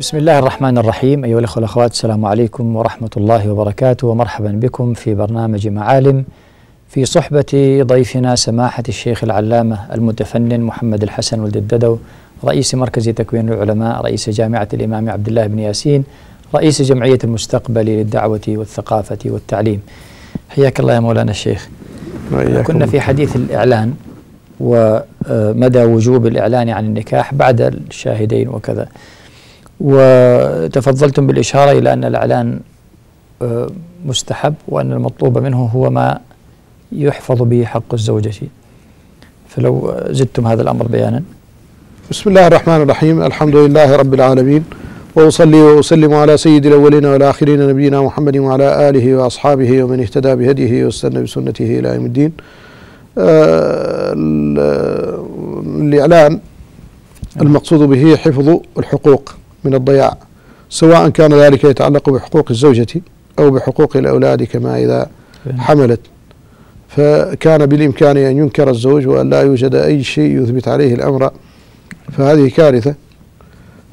بسم الله الرحمن الرحيم. أيها الأخوة والأخوات، السلام عليكم ورحمة الله وبركاته، ومرحبا بكم في برنامج معالم في صحبة ضيفنا سماحة الشيخ العلامة المتفنن محمد الحسن ولد الددو، رئيس مركز تكوين العلماء، رئيس جامعة الإمام عبد الله بن ياسين، رئيس جمعية المستقبل للدعوة والثقافة والتعليم. حياك الله يا مولانا الشيخ. كنا في حديث الإعلان ومدى وجوب الإعلان عن النكاح بعد الشاهدين وكذا، وتفضلتم بالإشارة إلى أن الإعلان مستحب وأن المطلوب منه هو ما يحفظ به حق الزوجة، فلو زدتم هذا الأمر بيانا. بسم الله الرحمن الرحيم، الحمد لله رب العالمين، وأصلي وأسلم على سيد الأولين والآخرين نبينا محمد وعلى آله وأصحابه ومن اهتدى بهديه واستنى بسنته إلى يوم الدين. الإعلان المقصود به حفظ الحقوق من الضياع، سواء كان ذلك يتعلق بحقوق الزوجة أو بحقوق الأولاد، كما إذا حملت، فكان بالإمكان أن ينكر الزوج وأن لا يوجد أي شيء يثبت عليه الأمر، فهذه كارثة.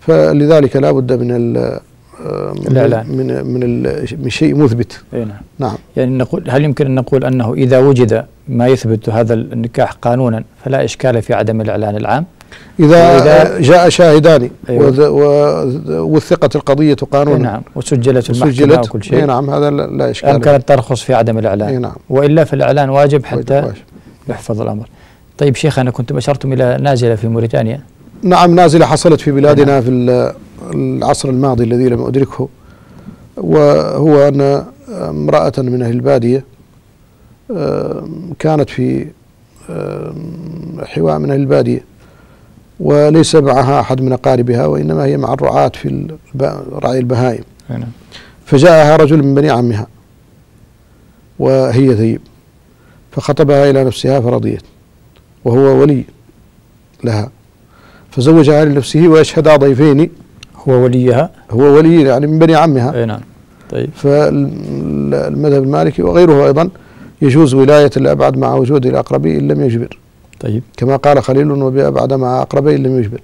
فلذلك لا بد من شيء مثبت. نعم. يعني نقول، هل يمكن أن نقول أنه إذا وجد ما يثبت هذا النكاح قانونا فلا إشكال في عدم الإعلان العام؟ إذا جاء شاهدان، أيوة، ووثقت القضية قانونا، نعم، وسجلت المحكمة وكل شيء، نعم، هذا لا إشكال، أمكنت ترخص في عدم الإعلان، نعم، وإلا في الإعلان واجب حتى يحفظ الأمر. طيب شيخ، أنا كنتم أشرتم إلى نازلة في موريتانيا. نعم، نازلة حصلت في بلادنا، نعم، في العصر الماضي الذي لم أدركه، وهو أن امرأة من أهل البادية كانت في حواء من أهل البادية، وليس معها أحد من أقاربها، وإنما هي مع الرعاة في رعي البهائم. فجاءها رجل من بني عمها وهي ذيب، فخطبها إلى نفسها فرضيت، وهو ولي لها، فزوجها لنفسه ويشهدا ضيفين. هو وليها؟ هو ولي، يعني من بني عمها. أي نعم. طيب. فالمذهب المالكي وغيره أيضا يجوز ولاية الأبعد مع وجود الأقرب إن لم يجبر. طيب. كما قال خليل وبأبعد مع أقرب إن لم يجبر.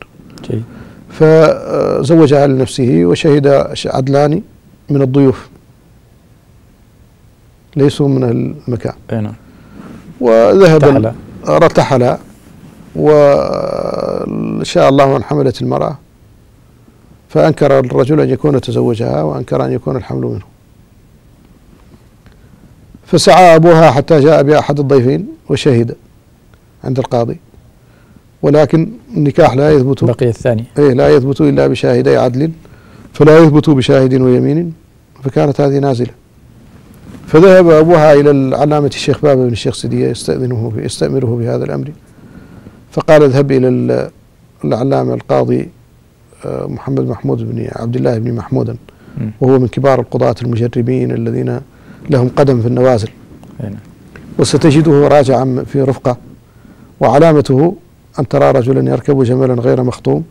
طيب. فزوجها لنفسه وشهد عدلان من الضيوف ليسوا من المكان. أي نعم. وذهب ارتحل، وإن شاء الله أن حملت المرأة، فأنكر الرجل أن يكون تزوجها، وأنكر أن يكون الحمل منه. فسعى أبوها حتى جاء بأحد الضيفين وشهد عند القاضي، ولكن النكاح لا يثبت، بقي الثاني، إيه، لا يثبت إلا بشاهدي عدل، فلا يثبت بشاهد ويمين، فكانت هذه نازلة. فذهب أبوها إلى العلامة الشيخ بابا بن الشيخ سديه يستأمره بهذا الأمر، فقال اذهب إلى العلامة القاضي محمد محمود بن عبد الله بن محمود، وهو من كبار القضاة المجربين الذين لهم قدم في النوازل، وستجده راجعا في رفقة، وعلامته أن ترى رجلا يركب جملا غير مخطوم،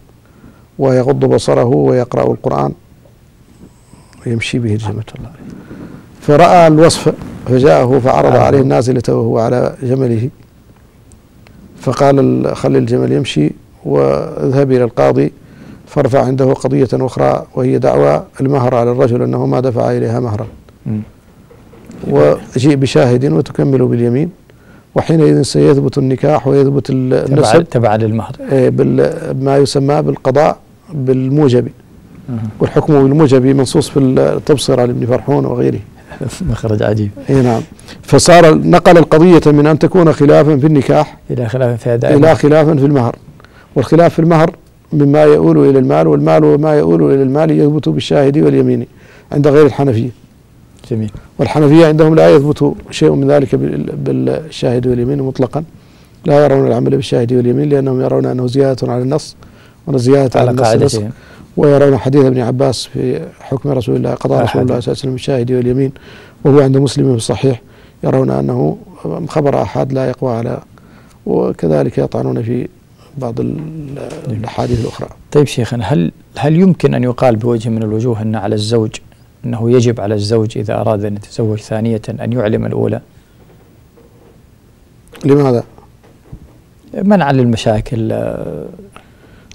ويغض بصره ويقرأ القرآن ويمشي به الجمل. فرأى الوصف فجاءه فعرض عليه النازلة وهو على جمله، فقال خلي الجمل يمشي واذهب إلى القاضي فارفع عنده قضية أخرى، وهي دعوى المهر على الرجل أنه ما دفع إليها مهرا، وجيء بشاهد وتكمل باليمين، وحينئذ سيثبت النكاح ويثبت النسب تبع للمهر، ما يسمى بالقضاء بالموجب، والحكم بالموجب منصوص في التبصرة لابن فرحون وغيره. مخرج عجيب. اي نعم. فصار نقل القضية من أن تكون خلافا في النكاح إلى خلافا في أداء، إلى خلافا في المهر، والخلاف في المهر مما يؤول إلى المال، والمال وما يؤول إلى المال يثبت بالشاهد واليمين عند غير الحنفية. جميل. والحنفية عندهم لا يثبت شيء من ذلك بالشاهد واليمين مطلقا، لا يرون العمل بالشاهد واليمين، لأنهم يرون أنه زيادة على النص، وزيادة على النص، ويرون حديث ابن عباس في حكم رسول الله، قضاء رسول الله صلى الله عليه وسلم بالشاهد واليمين، وهو عند مسلم الصحيح، يرون أنه خبر أحد لا يقوى على، وكذلك يطعنون في بعض الأحاديث الأخرى. طيب شيخنا، هل يمكن أن يقال بوجه من الوجوه أن على الزوج، أنه يجب على الزوج إذا أراد أن يتزوج ثانية أن يعلم الأولى؟ لماذا؟ منعا للمشاكل.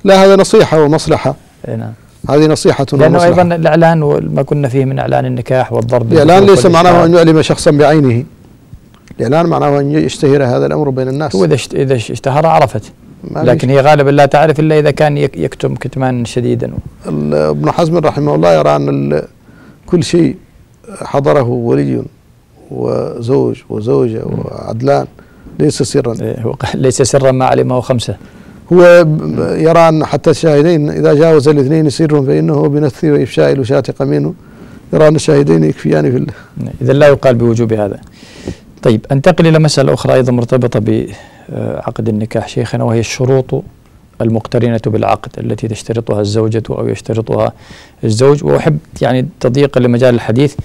لا، هذا نصيحة ومصلحة. نعم. هذه نصيحة لأنه أيضا الإعلان وما كنا فيه من إعلان النكاح والضرب. الإعلان ليس معناه أن يعلم شخصا بعينه، الإعلان معناه أن يشتهر هذا الأمر بين الناس. هو إذا اشتهر عرفت، لكن هي غالبا لا تعرف إلا إذا كان يكتم كتمانا شديدا. ابن حزم رحمه الله يرى أن كل شيء حضره ولي وزوج وزوجة وعدلان ليس سرا. هو ليس سرا ما علمه خمسة. هو يرى أن حتى الشاهدين إذا جاوز الاثنين سر فإنه بنث وإفشاء الوشاتق منه، يرى أن الشاهدين يكفيان في الله. إذا لا يقال بوجوب هذا. طيب أنتقل إلى مسألة أخرى أيضا مرتبطة بعقد النكاح شيخنا، وهي الشروط المقترنة بالعقد التي تشترطها الزوجة أو يشترطها الزوج. وأحب يعني تضييقا لمجال الحديث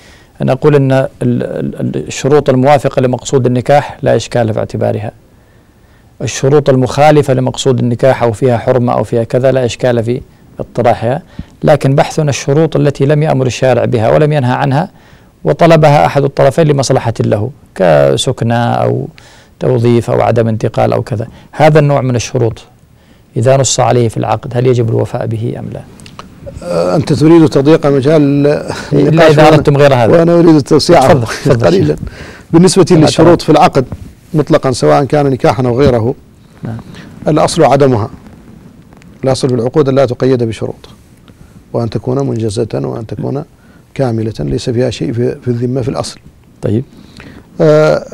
أن أقول أن الشروط الموافقة لمقصود النكاح لا إشكال في اعتبارها، الشروط المخالفة لمقصود النكاح أو فيها حرمة أو فيها كذا لا إشكال في اطراحها. لكن بحثنا الشروط التي لم يأمر الشارع بها ولم ينهى عنها وطلبها أحد الطرفين لمصلحة له، كسكنة أو توظيف أو عدم انتقال أو كذا، هذا النوع من الشروط إذا نص عليه في العقد هل يجب الوفاء به أم لا؟ أنت تريد تضييق مجال لا، إذا أردتم غير هذا وأنا أريد التوسيع قليلا. بالنسبة للشروط في العقد مطلقا سواء كان نكاحا أو غيره، الأصل عدمها، الأصل في العقود أن لا تقيد بشروط، وأن تكون منجزة وأن تكون كاملة، ليس فيها شيء في الذمة في الأصل. طيب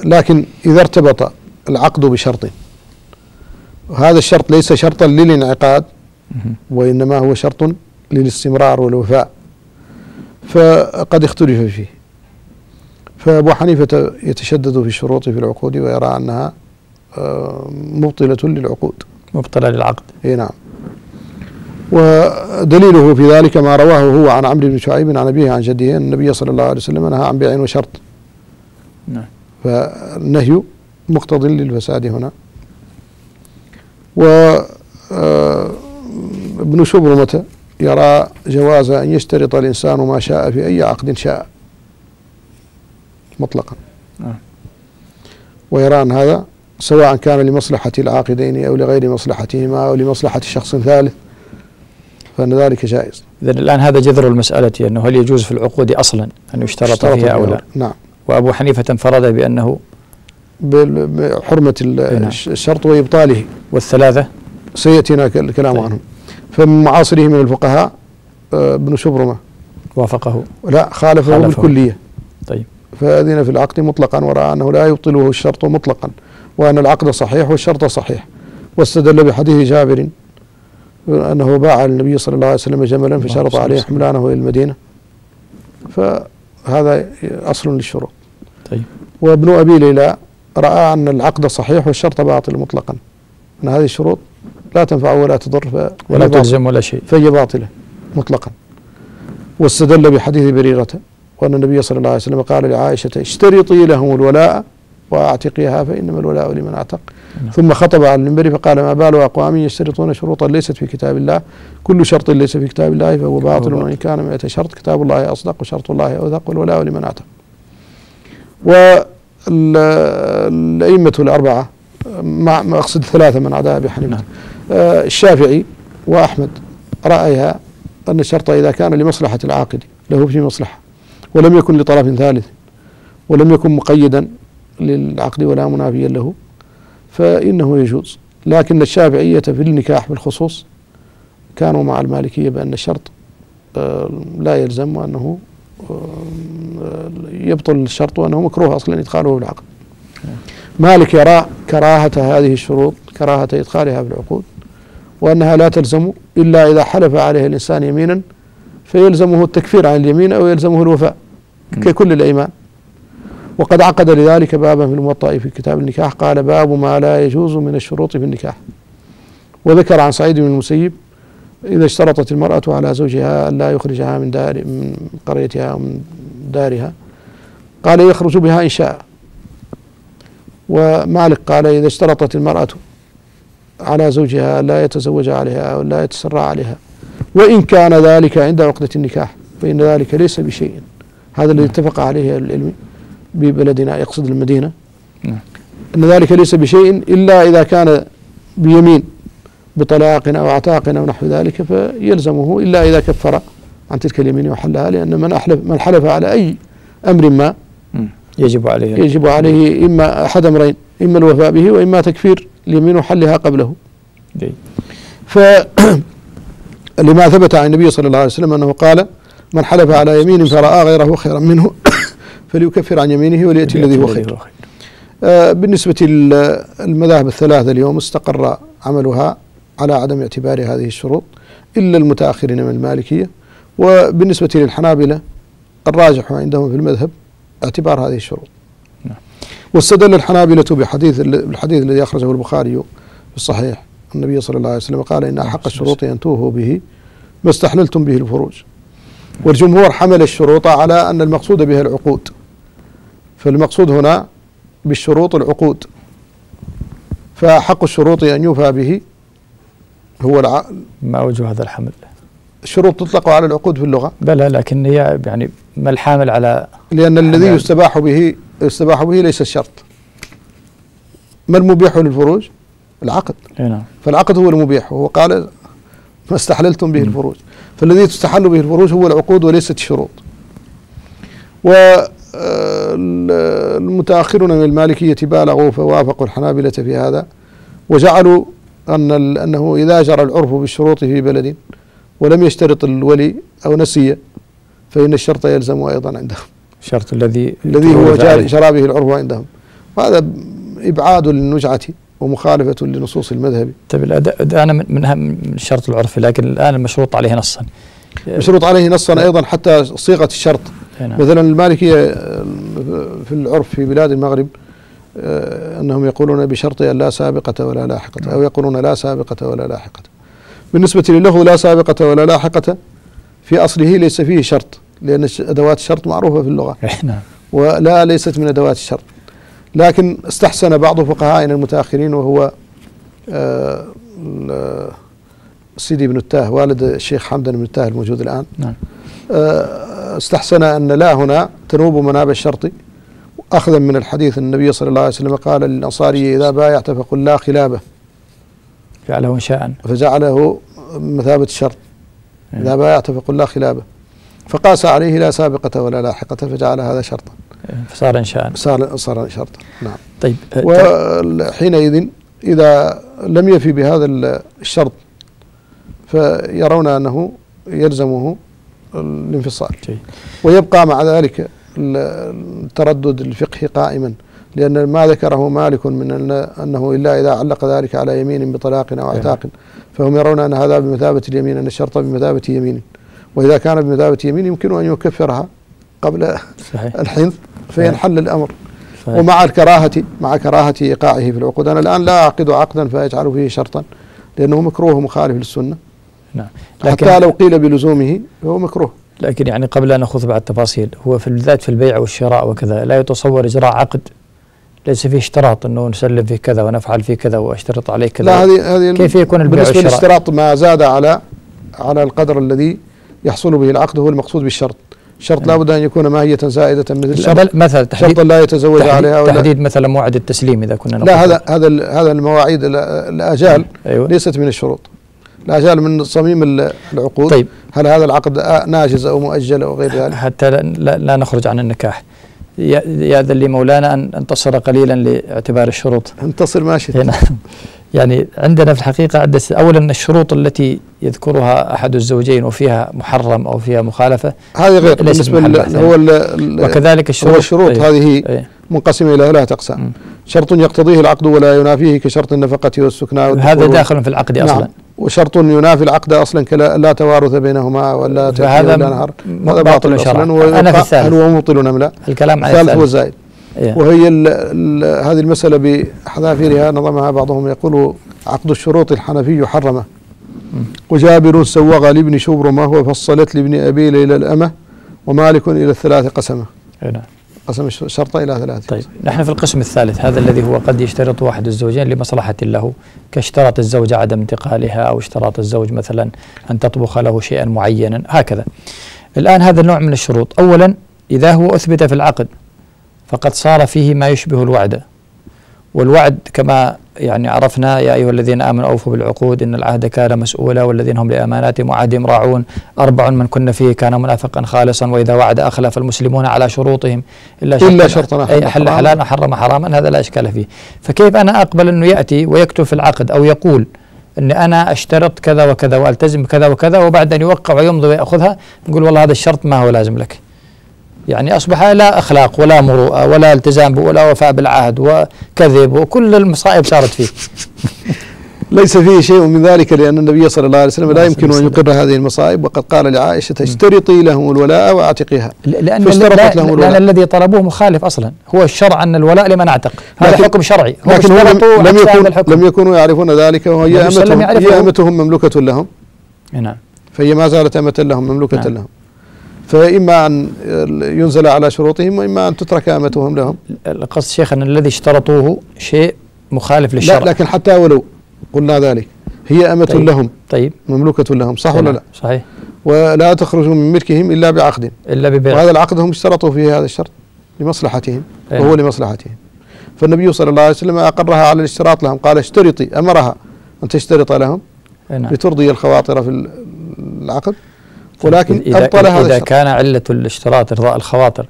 لكن إذا ارتبط العقد بشرط، هذا الشرط ليس شرطا للانعقاد وإنما هو شرط للاستمرار والوفاء، فقد اختلف فيه. فأبو حنيفة يتشدد في الشروط في العقود ويرى أنها مبطلة للعقود، مبطلة للعقد، أي نعم. ودليله في ذلك ما رواه هو عن عمرو بن شعيب عن أبيه عن جده أن النبي صلى الله عليه وسلم نهى عن بيع وشرط، نعم، فالنهي مقتض للفساد هنا. وابن شبرمة يرى جواز أن يشترط الإنسان ما شاء في أي عقد شاء مطلقا، ويرى أن هذا سواء كان لمصلحة العاقدين أو لغير مصلحتهما أو لمصلحة شخص ثالث فإن ذلك جائز. إذن الآن هذا جذر المسألة، أنه هل يجوز في العقود أصلا أن يشترط فيها أو لا؟ نعم. وأبو حنيفة انفرد بأنه بحرمة الشرط وإبطاله، والثلاثة سيأتينا الكلام عنهم. فمن معاصره من الفقهاء ابن شبرمة وافقه، لا خالفه بالكلية. طيب فأذن في العقد مطلقا ورأى أنه لا يبطله الشرط مطلقا، وأن العقد صحيح والشرط صحيح، واستدل بحديث جابر أنه باع النبي صلى الله عليه وسلم جملا فشرط عليه حملانه إلى المدينة، فهذا أصل للشروط. طيب وابن أبي ليلى رأى أن العقد صحيح والشرط باطل مطلقا، أن هذه الشروط لا تنفع ولا تضر ولا تلزم ولا شيء، فهي باطلة مطلقا. واستدل بحديث بريرة وأن النبي صلى الله عليه وسلم قال لعائشة اشترطي لهم الولاء وأعتقيها فإنما الولاء لمن أعتق. ثم خطب على المنبر فقال ما بال أقوام يشترطون شروطا ليست في كتاب الله، كل شرط ليس في كتاب الله فهو باطل وإن كان 100 شرط، كتاب الله أصدق وشرط الله أوثق والولاء لمن أعتق. والأئمة الأربعة، ما أقصد الثلاثة من عدا أبي حنيفة، الشافعي وأحمد رأيها أن الشرط إذا كان لمصلحة العاقد له في مصلحة ولم يكن لطرف ثالث ولم يكن مقيدا للعقد ولا منافيا له فإنه يجوز. لكن الشافعية في النكاح بالخصوص كانوا مع المالكية بأن الشرط لا يلزم، وأنه يبطل الشرط، وأنه مكروه أصلا إدخاله في العقد. مالك يرى كراهة هذه الشروط، كراهة إدخالها في العقود، وأنها لا تلزم إلا إذا حلف عليه الإنسان يمينا فيلزمه التكفير عن اليمين أو يلزمه الوفاء ككل الأيمان. وقد عقد لذلك بابا في الموطأ في كتاب النكاح قال باب ما لا يجوز من الشروط في النكاح، وذكر عن سعيد بن المسيب إذا اشترطت المرأة على زوجها ألا يخرجها من قريتها ومن دارها قال يخرج بها إن شاء. ومالك قال إذا اشترطت المرأة على زوجها لا يتزوج عليها أو لا يتسرع عليها وإن كان ذلك عند عقدة النكاح فإن ذلك ليس بشيء. هذا الذي اتفق عليه أهل العلم ببلدنا، يقصد المدينة، أن ذلك ليس بشيء إلا إذا كان بيمين بطلاق أو اعتاق أو نحو ذلك فيلزمه إلا إذا كفر عن تلك اليمين وحلها، لأن من حلف على أي أمر ما يجب عليه إما أحد أمرين، إما الوفاء به وإما تكفير اليمين وحلها قبله. فلما ثبت عن النبي صلى الله عليه وسلم أنه قال: من حلف على يمين فرأى غيره خيرا منه فليكفر عن يمينه وليأتي الذي هو خير. بالنسبة للمذاهب الثلاثة اليوم استقر عملها على عدم اعتبار هذه الشروط إلا المتأخرين من المالكية، وبالنسبة للحنابلة الراجح عندهم في المذهب اعتبار هذه الشروط. واستدل الحنابلة بالحديث الذي أخرجه البخاري في الصحيح، النبي صلى الله عليه وسلم قال: إن أحق الشروط أن توفوا به ما استحللتم به الفروج. والجمهور حمل الشروط على أن المقصود بها العقود، فالمقصود هنا بالشروط العقود، فحق الشروط أن يوفى به هو العقد. ما وجه هذا الحمل؟ الشروط تطلق على العقود في اللغة، بلى، لكن هي يعني ما الحامل على، لأن الذي يستباح به ليس الشرط. ما المبيح للفروج؟ العقد. نعم. فالعقد هو المبيح، وهو قال: ما استحللتم به الفروج. فالذي تستحل به الفروج هو العقود وليست الشروط. والمتأخرون من المالكية بالغوا فوافقوا الحنابلة في هذا، وجعلوا أنه إذا جرى العرف بالشروط في بلد ولم يشترط الولي أو نسي فإن الشرط يلزم أيضا عندهم، الشرط الذي هو جرى به العرف عندهم. وهذا إبعاد للنجعة ومخالفة لنصوص المذهب. طيب الآن من شرط العرف، لكن الآن المشروط عليه نصا. مشروط عليه نصا أيضا حتى صيغة الشرط. مثلا المالكية في العرف في بلاد المغرب أنهم يقولون بشرط أن لا سابقة ولا لاحقة، أو يقولون لا سابقة ولا لاحقة. بالنسبة له لا سابقة ولا لاحقة في أصله ليس فيه شرط، لأن أدوات الشرط معروفة في اللغة، ولا ليست من أدوات الشرط. لكن استحسن بعض فقهائنا المتأخرين، وهو سيدي بن التاه والد الشيخ حمدن بن التاه الموجود الآن، استحسن أن لا هنا تنوب مناب الشرط، أخذا من الحديث النبي صلى الله عليه وسلم قال للأنصاري: إذا بايعت فقل لا خلابه، فجعله شاء، فجعله مثابة الشرط. إذا بايعت فقل لا خلابه، فقاس عليه لا سابقة ولا لاحقة فجعل هذا شرطا، فصار إنشاء، صار شرطا. نعم. طيب وحينئذ إذا لم يفي بهذا الشرط فيرون أنه يلزمه الانفصال، ويبقى مع ذلك التردد الفقهي قائما، لأن ما ذكره مالك من أنه إلا إذا علق ذلك على يمين بطلاق أو اعتاق، فهم يرون أن هذا بمثابة اليمين، أن الشرط بمثابة يمين، وإذا كان بمثابة يمين يمكن أن يكفرها قبل الحنث فينحل الأمر. ومع كراهة إيقاعه في العقود. أنا الآن لا أعقد عقدا فيجعل فيه شرطا، لأنه مكروه ومخالف للسنة. نعم. حتى لو قيل بلزومه فهو مكروه. لكن يعني قبل أن نأخذ بعض التفاصيل، هو في بالذات في البيع والشراء وكذا لا يتصور إجراء عقد ليس فيه اشتراط أنه نسلم فيه كذا ونفعل فيه كذا واشترط عليه كذا. لا، هذه كيف يكون البيع والشراء؟ بالنسبة للاشتراط ما زاد على القدر الذي يحصل به العقد هو المقصود بالشرط. الشرط لابد أن يكون ماهية زائدة مثل الشرط، مثلا شرطا لا يتزوج عليها، ولا تحديد مثلا موعد التسليم إذا كنا نقول. لا، هذا المواعيد الآجال ليست من الشروط. الآجال من صميم العقود. طيب هل هذا العقد ناجز أو مؤجل أو غير ذلك؟ حتى لا نخرج عن النكاح. يأذن لي مولانا أن أنتصر قليلا لاعتبار الشروط. انتصر ما شئت. يعني عندنا في الحقيقة عدة. أولا الشروط التي يذكرها أحد الزوجين وفيها محرم أو فيها مخالفة هذه غير بالنسبة وكذلك الشروط هذه منقسمة إلى 3 أقسام: شرط يقتضيه العقد ولا ينافيه كشرط النفقة والسكنى، هذا داخل في العقد أصلا. نعم. وشرط ينافي العقد أصلا كلا توارث بينهما ولا تأكل ولا نهر، هذا باطل أصلا. أنا في الثالث، هل هو مبطل أم لا؟ الكلام على الثالث هو الزائد. وهي هذه المسألة بحذافيرها نظمها بعضهم، يقول: عقد الشروط الحنفي حرمه، وجابر سوغ لابن شبرمة، وفصلت لابن أبيل إلى الأمة، ومالك إلى 3 قسمه. قسم الشرط إلى 3. طيب نحن في القسم الثالث، هذا الذي هو قد يشترط واحد الزوجين لمصلحة له، كاشتراط الزوجة عدم انتقالها، أو اشتراط الزوج مثلا أن تطبخ له شيئا معينا هكذا. الآن هذا النوع من الشروط أولا إذا هو أثبت في العقد فقد صار فيه ما يشبه الوعد، والوعد كما يعني عرفنا، يا أيها الذين آمنوا أوفوا بالعقود إن العهد كان مسؤولا والذين هم لأماناتهم وعهدهم راعون، أربع من كنا فيه كان منافقا خالصا، وإذا وعد أخلف، المسلمون على شروطهم إلا شرطا أي أحل حلالا وحرم حراما، هذا لا إشكال فيه. فكيف أنا أقبل أنه يأتي ويكتب في العقد أو يقول أن أنا أشترط كذا وكذا وألتزم كذا وكذا، وبعد أن يوقع ويمضي ويأخذها نقول والله هذا الشرط ما هو لازم لك؟ يعني أصبح لا أخلاق ولا مروءة ولا التزام ولا وفاء بالعهد وكذب، وكل المصائب صارت فيه. ليس فيه شيء من ذلك، لأن النبي صلى الله عليه وسلم لا يمكن أن يقر هذه المصائب، وقد قال لعائشة اشترطي لهم الولاء وأعتقيها، لأن الذي طلبوه مخالف أصلا، هو الشرع أن الولاء لمن أعتق، هذا حكم شرعي، لكن لم يكونوا يعرفون ذلك، وهي أمتهم مملوكة لهم، نعم، فهي ما زالت أمة لهم مملوكة لهم، فإما أن ينزل على شروطهم وإما أن تترك أمتهم لهم. القصد شيخ أن الذي اشترطوه شيء مخالف للشرع. لا، لكن حتى ولو قلنا ذلك هي أمة لهم، طيب، مملوكة لهم، صح ولا لا؟ صحيح. ولا تخرجوا من ملكهم إلا بعقد، إلا ببيع، وهذا العقد هم اشترطوا فيه هذا الشرط لمصلحتهم، وهو لمصلحتهم، فالنبي صلى الله عليه وسلم أقرها على الاشتراط لهم، قال اشترطي، أمرها أن تشترط لهم لترضي الخواطر في العقد، ولكن إذا كان علة الاشتراط إرضاء الخواطر،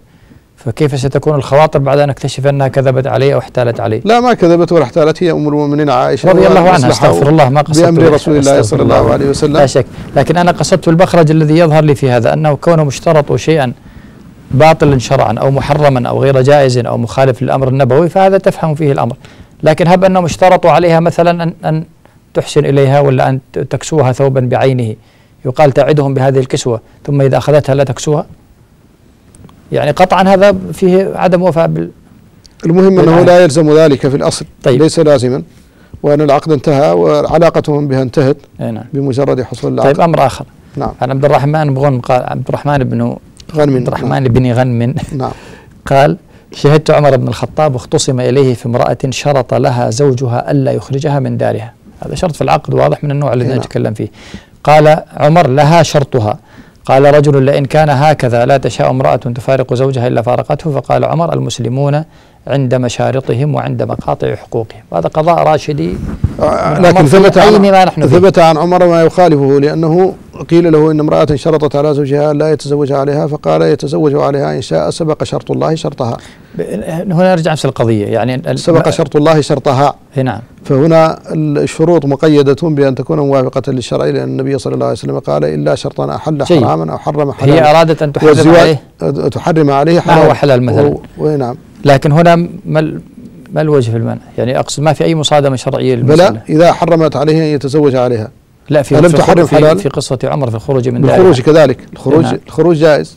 فكيف ستكون الخواطر بعد أن اكتشف أنها كذبت عليه أو احتالت عليه؟ لا، ما كذبت ولا احتالت، هي أم المؤمنين عائشة رضي الله عنها، استغفر الله، ما قصدت بأمر رسول الله صلى الله عليه وسلم، لا شك، لكن أنا قصدت المخرج الذي يظهر لي في هذا، أنه كونهم اشترطوا شيئا باطلا شرعا أو محرما أو غير جائز أو مخالف للأمر النبوي، فهذا تفهم فيه الأمر، لكن هب أنهم اشترطوا عليها مثلا أن تحسن إليها، ولا أن تكسوها ثوبا بعينه، يقال تعدهم بهذه الكسوة، ثم إذا أخذتها لا تكسوها، يعني قطعا هذا فيه عدم وفاء المهم أنه لا يلزم ذلك في الأصل، طيب، ليس لازما، وأن العقد انتهى وعلاقتهم بها انتهت، نعم، بمجرد حصول العقد. طيب، أمر آخر، نعم، عن عبد الرحمن بن غنم قال، عبد الرحمن بن غنم، عبد الرحمن بن غنم، نعم، قال شهدت عمر بن الخطاب واختصم إليه في امرأة شرط لها زوجها ألا يخرجها من دارها، هذا شرط في العقد واضح من النوع الذي نتكلم فيه، قال عمر لها شرطها، قال رجل لئن كان هكذا لا تشاء امرأة تفارق زوجها إلا فارقته، فقال عمر المسلمون عند مشارطهم وعند مقاطع حقوقهم، هذا قضاء راشدي، لكن ثبت عن عمر ما يخالفه، لأنه قيل له إن امرأة شرطت على زوجها لا يتزوج عليها، فقال يتزوج عليها إن شاء، سبق شرط الله شرطها، هنا نرجع نفس القضية، يعني سبق شرط الله شرطها، نعم، فهنا الشروط مقيدة بأن تكون موافقة للشرع، لأن النبي صلى الله عليه وسلم قال إلا شرطا أحل حراما أو حرم حلالا، هي أرادت أن تحرم عليه، تحرم عليه ما هو حلال مثلا، نعم، لكن هنا ما الوجه في المنع؟ يعني أقصد ما في أي مصادمة شرعية للمسألة، بلى إذا حرمت عليه أن يتزوج عليها، لا، في قصة عمر في الخروج من دارها، الخروج كذلك، الخروج جائز،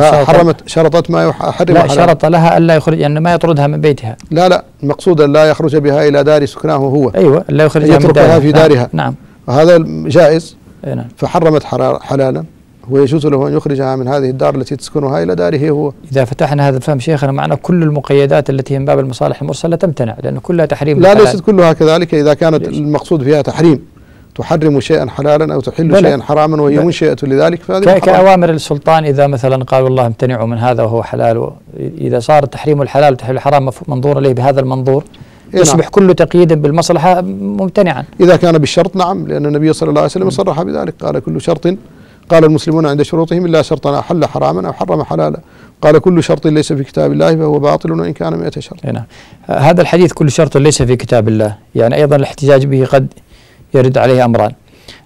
حرمت، شرطت ما يحرم، لا، شرط لها ألا يخرج، يعني ما يطردها من بيتها، لا لا، المقصود لا يخرج بها إلى دار سكناه هو، أيوة، لا يخرجها من دارها، في دارها، نعم، وهذا جائز، نعم، فحرمت حلالا، ويجوز له أن يخرجها من هذه الدار التي تسكنها إلى داره هو. إذا فتحنا هذا الفهم شيخنا، معنا كل المقيدات التي من باب المصالح المرسلة تمتنع، لأن كلها تحريم، لا، ليست كلها كذلك، إذا كانت المقصود فيها تحريم، تحرم شيئا حلالا أو تحل شيئا حراما وهي منشئة لذلك، فهذه كأوامر السلطان، إذا مثلا قال والله امتنعوا من هذا وهو حلال، إذا صار تحريم الحلال وتحليل الحرام منظور إليه بهذا المنظور، يصبح كل تقييد بالمصلحة ممتنعا، إذا كان بالشرط، نعم، لأن النبي صلى الله عليه وسلم صرح بذلك، قال كل شرط، قال المسلمون عند شروطهم إلا شرطا أحل حراما أو حرم حلالا، قال كل شرط ليس في كتاب الله فهو باطل وإن كان 100 شرط، نعم، هذا الحديث كل شرط ليس في كتاب الله، يعني أيضا الاحتجاج به قد يرد عليه أمران،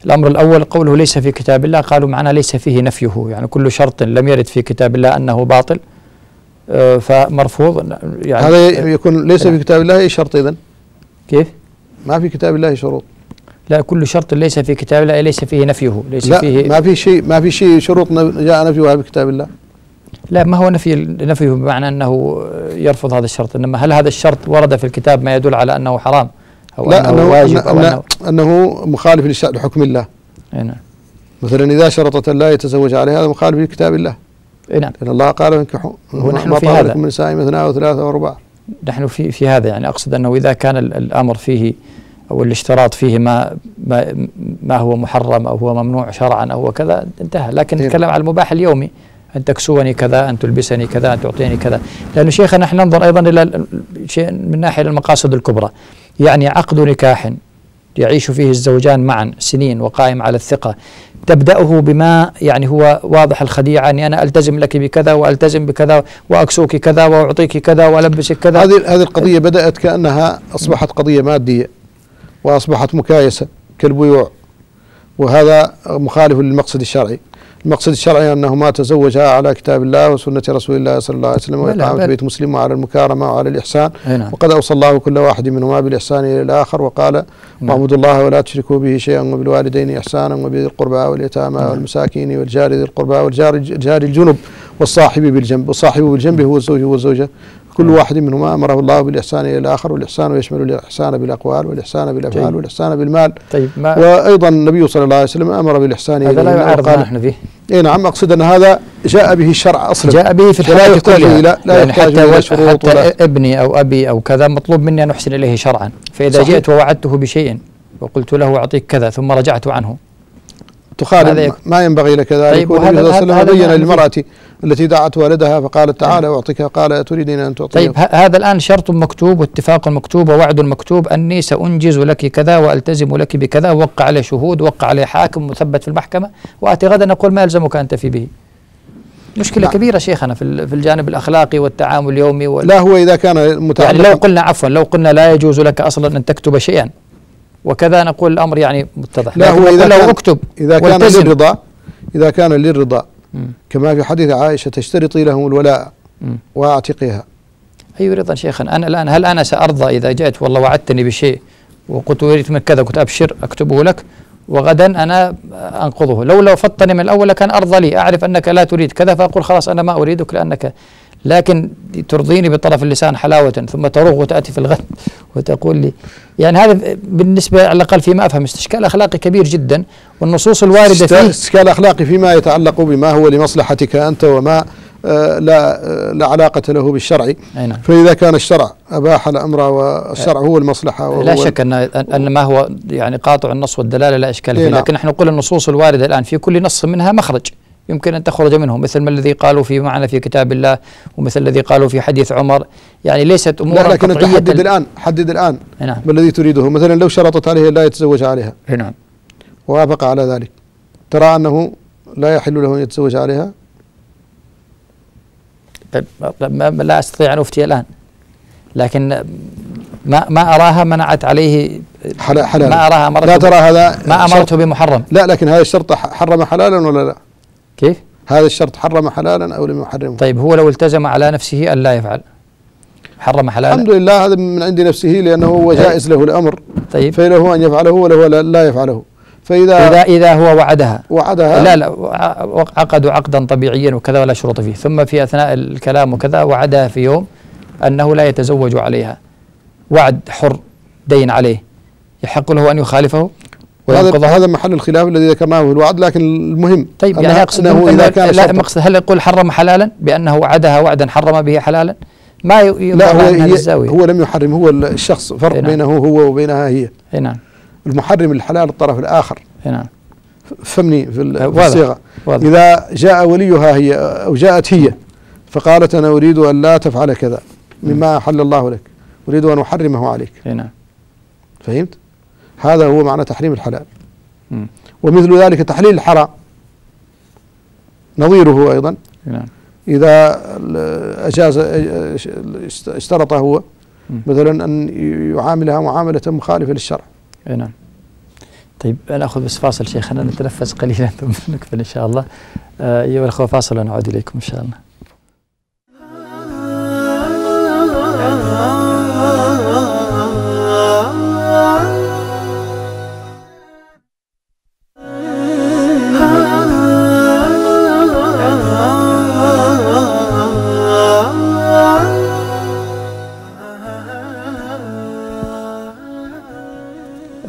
الأمر الأول قوله ليس في كتاب الله، قالوا معناه ليس فيه نفيه، يعني كل شرط لم يرد في كتاب الله أنه باطل فمرفوض، يعني هذا يكون ليس في كتاب الله شرط، إذن كيف؟ ما في كتاب الله شروط، لا، كل شرط ليس في كتاب الله ليس فيه نفيه، ليس فيه، ما في شيء شروط جاء نفيها في كتاب الله، لا، ما هو نفيه بمعنى أنه يرفض هذا الشرط، إنما هل هذا الشرط ورد في الكتاب ما يدل على أنه حرام أو لا، أنه واجب أو أنه مخالف لحكم الله، نعم، مثلا إذا شرطت لا يتزوج عليه، هذا مخالف لكتاب الله، نعم، لأن الله قال انكحوا ما طاب لكم من النساء مثنى وثلاثة وأرباع، نحن في هذا، يعني أقصد أنه إذا كان الأمر فيه أو الاشتراط فيه ما هو محرم أو هو ممنوع شرعا أو هو كذا، انتهى، لكن نتكلم على المباح اليومي، أن تكسوني كذا، أن تلبسني كذا، أن تعطيني كذا. لأنه شيخنا نحن ننظر أيضا إلى شيء من ناحية المقاصد الكبرى، يعني عقد نكاح يعيش فيه الزوجان معا سنين وقائم على الثقة، تبدأه بما يعني هو واضح الخديعة، أني أنا ألتزم لك بكذا وألتزم بكذا وأكسوك كذا وأعطيك كذا وألبسك كذا. هذه القضية بدأت كأنها أصبحت قضية مادية وأصبحت مكايسة كالبيوع، وهذا مخالف للمقصد الشرعي. المقصد الشرعي أنه ما تزوجها على كتاب الله وسنة رسول الله صلى الله عليه وسلم وإقامة بيت مسلم وعلى المكارمة وعلى الإحسان، وقد أوصى الله كل واحد منهما بالإحسان إلى الآخر، وقال واعبدوا الله ولا تشركوا به شيئا وبالوالدين إحسانا وبذي القربى واليتامى والمساكين والجار ذي القربى والجار الجنب والصاحب بالجنب، والصاحب بالجنب هو الزوج والزوجة، كل واحد منهما امره الله بالاحسان الى الاخر، والاحسان يشمل الاحسان بالاقوال والاحسان بالافعال والاحسان بالمال. طيب، وايضا النبي صلى الله عليه وسلم امر بالاحسان الى الاخر. هذا لا يعارض ما نحن فيه. اي نعم، اقصد ان هذا جاء به الشرع اصلا، جاء به في الحياه كلها. لا يعني حتى ابني او ابي او كذا مطلوب مني ان احسن اليه شرعا، فاذا صحيح. جئت ووعدته بشيء وقلت له اعطيك كذا ثم رجعت عنه تخالف، ما ينبغي لك ذلك. والنبي صلى الله عليه وسلم بين للمرأة التي دعت والدها فقالت تعالى أعطيك، قال تريدين أن تعطيني؟ طيب، هذا الآن شرط مكتوب واتفاق مكتوب ووعد مكتوب، أني سأنجز لك كذا وألتزم لك بكذا، ووقع عليه شهود، ووقع عليه حاكم مثبت في المحكمة، وأتي غدا أقول ما يلزمك أنت في به. مشكلة كبيرة شيخنا في الجانب الأخلاقي والتعامل اليومي لا، هو إذا كان متعلق يعني لو قلنا لا يجوز لك أصلا أن تكتب شيئا وكذا، نقول الأمر يعني متضح. لا، هو إذا كان للرضا كما في حديث عائشة تشترطي لهم الولاء وأعتقيها. أي رضا شيخنا؟ أنا الآن هل أنا سأرضى إذا جئت والله وعدتني بشيء وقلت أريد منك كذا، كنت أبشر أكتبه لك وغدا أنا أنقضه؟ لو فطني من الأول كان أرضى لي، أعرف أنك لا تريد كذا فأقول خلاص أنا ما أريدك لأنك، لكن ترضيني بطرف اللسان حلاوة ثم تروغ وتأتي في الغد وتقول لي. يعني هذا بالنسبة على الأقل فيما أفهم استشكال أخلاقي كبير جدا، والنصوص الواردة فيه استشكال أخلاقي فيما يتعلق بما هو لمصلحتك أنت وما لا علاقة له بالشرع. فإذا كان الشرع أباح الأمر والشرع هو المصلحة، وهو لا شك أن ما هو يعني قاطع النص والدلالة لا إشكال فيه، لكن نحن نقول النصوص الواردة الآن في كل نص منها مخرج يمكن أن تخرج منه، مثل ما الذي قالوا في معنى في كتاب الله، ومثل الذي قالوا في حديث عمر، يعني ليست أمور قطعية. لكن حدد الآن ما الذي تريده. مثلا لو شرطت عليه لا يتزوج عليها، نعم، ووافق على ذلك، ترى أنه لا يحل له أن يتزوج عليها؟ لا أستطيع أن أفتي الآن، لكن ما أراها منعت عليه حلالا، ما أراها أمرته، لا ترى هذا ما أمرته بمحرم. لا، لكن هذا الشرط حرم حلالا ولا لا؟ كيف؟ هذا الشرط حرم حلالا أو لم يحرمه؟ طيب، هو لو التزم على نفسه أن لا يفعل حرم حلالا؟ الحمد لله، هذا من عند نفسه، لأنه هو جائز له الأمر. طيب، فله أن يفعله وله لا يفعله. فإذا هو وعدها لا عقدوا عقدا طبيعيا وكذا ولا شروط فيه، ثم في أثناء الكلام وكذا وعدها في يوم أنه لا يتزوج عليها، وعد حر دين عليه، يحق له أن يخالفه؟ هذا محل الخلاف الذي ذكرناه في الوعد، لكن المهم. طيب، يعني أقصد إذا كان هل يقول حرم حلالا بأنه وعدها وعدا حرم به حلالا؟ ما هو لم يحرم، هو الشخص، فرق بينه هو وبينها هي. نعم، المحرم الحلال الطرف الآخر. نعم، فهمني في الصيغة. إذا جاء وليها هي أو جاءت هي فقالت أنا أريد أن لا تفعل كذا مما أحل الله لك، أريد أن أحرمه عليك. نعم، فهمت؟ هذا هو معنى تحريم الحلال. ومثل ذلك تحليل الحرام نظيره أيضا. إذا أجاز اشترط هو مثلا أن يعاملها معاملة مخالفة للشرع. نعم. طيب، نأخذ بس فاصل شيخنا، نتنفس قليلا ثم نكمل إن شاء الله. أيها الأخوة، فاصل ونعود إليكم إن شاء الله.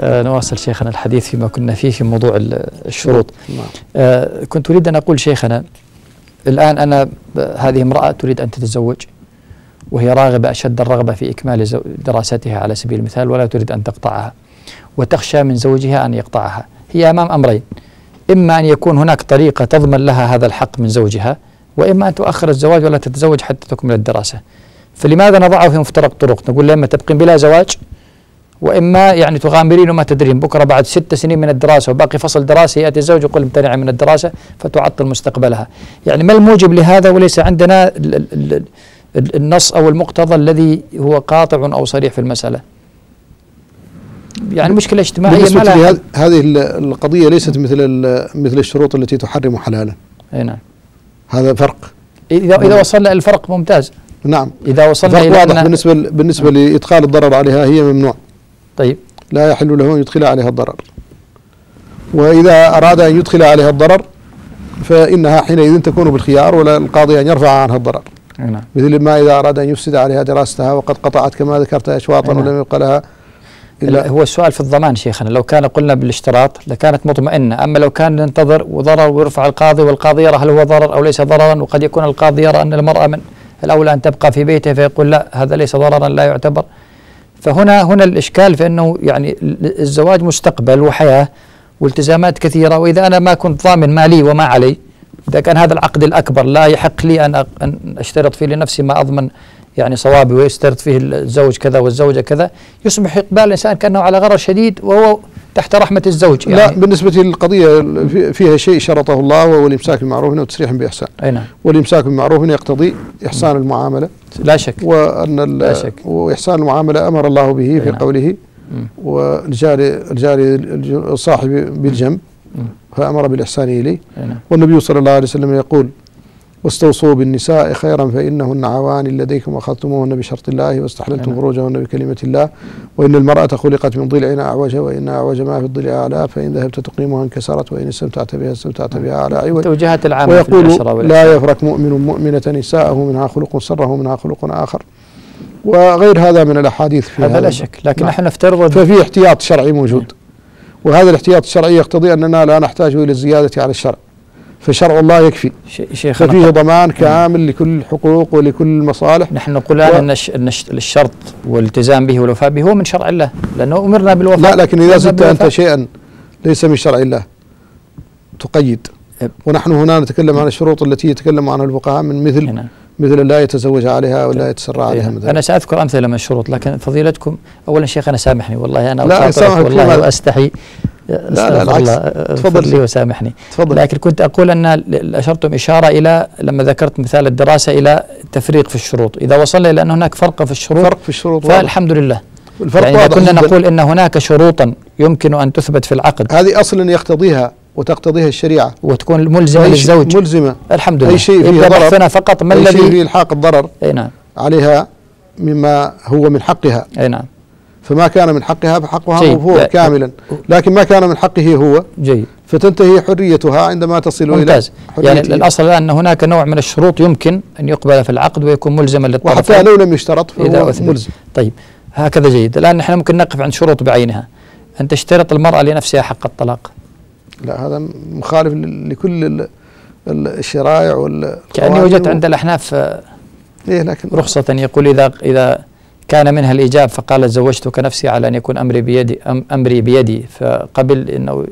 نواصل شيخنا الحديث فيما كنا فيه في موضوع الشروط. كنت أريد أن أقول شيخنا، الآن أنا هذه امرأة تريد أن تتزوج، وهي راغبة أشد الرغبة في إكمال دراستها على سبيل المثال، ولا تريد أن تقطعها، وتخشى من زوجها أن يقطعها. هي أمام أمرين، إما أن يكون هناك طريقة تضمن لها هذا الحق من زوجها وإما أن تؤخر الزواج ولا تتزوج حتى تكمل الدراسة. فلماذا نضعه في مفترق طرق؟ نقول لما تبقين بلا زواج، وإما يعني تغامرين وما تدرين، بكرة بعد 6 سنين من الدراسة وباقي فصل دراسي يأتي الزوج يقول امتنع من الدراسة فتعطل مستقبلها. يعني ما الموجب لهذا؟ وليس عندنا النص أو المقتضى الذي هو قاطع أو صريح في المسألة. يعني مشكلة اجتماعية. هذه القضية ليست مثل الشروط التي تحرم حلالا. اي نعم. هذا فرق. إذا وصلنا الفرق ممتاز. نعم. إذا وصلنا الفرق واضح بالنسبة لإدخال الضرر عليها، هي ممنوع. طيب. لا يحل له أن يدخل عليها الضرر. وإذا أراد أن يدخل عليها الضرر فإنها حينئذ تكون بالخيار، ولا القاضي أن يرفع عنها الضرر. نعم. مثل ما إذا أراد أن يفسد عليها دراستها وقد قطعت كما ذكرت أشواطا ولم يبق لها. هو السؤال في الضمان شيخنا، لو كان قلنا بالاشتراط لكانت مطمئنة، أما لو كان ننتظر وضرر ويرفع القاضي والقاضي يرى هل هو ضرر أو ليس ضررا، وقد يكون القاضي يرى أن المرأة من الأولى أن تبقى في بيتها فيقول لا هذا ليس ضررا لا يعتبر. فهنا الإشكال في أنه يعني الزواج مستقبل وحياة والتزامات كثيرة، وإذا أنا ما كنت ضامن ما لي وما علي، إذا كان هذا العقد الأكبر لا يحق لي أن أشترط فيه لنفسي ما أضمن يعني صوابي ويشترط فيه الزوج كذا والزوجة كذا، يصبح إقبال الإنسان كأنه على غرر شديد وهو تحت رحمة الزوج. يعني لا، بالنسبة للقضية فيها شيء شرطه الله وهو الإمساك بالمعروف وتسريح بإحسان. أي نعم. والإمساك بالمعروف يقتضي إحسان المعاملة. لا شك. لا شك. وإحسان المعاملة أمر الله به في قوله والجار صاحب بالجنب، فأمر بالإحسان إليه. والنبي صلى الله عليه وسلم يقول: واستوصوا بالنساء خيرا فإنهن عوان لديكم وأخذتموهن بشرط الله واستحللتم فروجهن بكلمة الله، وإن المرأة خلقت من ضلع أعوج وإن أعوج ما في الضلع أعلى، فإن ذهبت تقيمها انكسرت وإن استمتعت بها استمتعت بها على عوج. ويقول: لا يفرق مؤمن مؤمنة نساءه، منها خلق سره منها خلق آخر، وغير هذا من الأحاديث في هذا لا شك. لكن نحن نفترض ففي احتياط شرعي موجود، وهذا الاحتياط الشرعي يقتضي أننا لا نحتاج إلى الزيادة على الشرع، فشرع الله يكفي. ففيه ضمان كامل لكل الحقوق ولكل المصالح. نحن نقول الآن أن الشرط والالتزام به والوفاء به هو من شرع الله، لأنه أمرنا بالوفاء. لا، لكن إذا زدت أنت شيئا ليس من شرع الله تقيد. ونحن هنا نتكلم عن الشروط التي يتكلم عنها الفقهاء، من مثل لا يتزوج عليها ولا يتسرى عليها. أنا سأذكر أمثلة من الشروط، لكن فضيلتكم أولا شيخنا سامحني والله، أنا أخاطرك والله وأستحي. لا الله، تفضل لي وسامحني. تفضل. لكن كنت أقول أن أشرتم إشارة إلى لما ذكرت مثال الدراسة إلى تفريق في الشروط، إذا وصلنا إلى أن هناك فرق في الشروط فالحمد لله. يعني إذا كنا نقول أن هناك شروطا يمكن أن تثبت في العقد، هذه أصلا يقتضيها وتقتضيها الشريعة وتكون ملزمة للزوج، ملزمة الحمد لله. أي شيء فيه ضرر فقط ما الذي فيه إلحاق الضرر عليها مما هو من حقها. أي نعم. فما كان من حقها فحقها مغفور كاملا، لكن ما كان من حقه هو جيد، فتنتهي حريتها عندما تصل إلى حريتها. يعني الأصل الآن أن هناك نوع من الشروط يمكن أن يقبل في العقد ويكون ملزما للطرفين، وحتى لو لم يشترط فهو ملزم. طيب، هكذا جيد. الآن نحن ممكن نقف عن شروط بعينها، أن تشترط المرأة لنفسها حق الطلاق. لا، هذا مخالف لكل الشرائع والقوانين. كأني وجدت عند الأحناف لكن رخصة يقول إذا كان منها الإيجاب فقال زوجتك نفسي على أن يكون أمري بيدي فقبل، أنه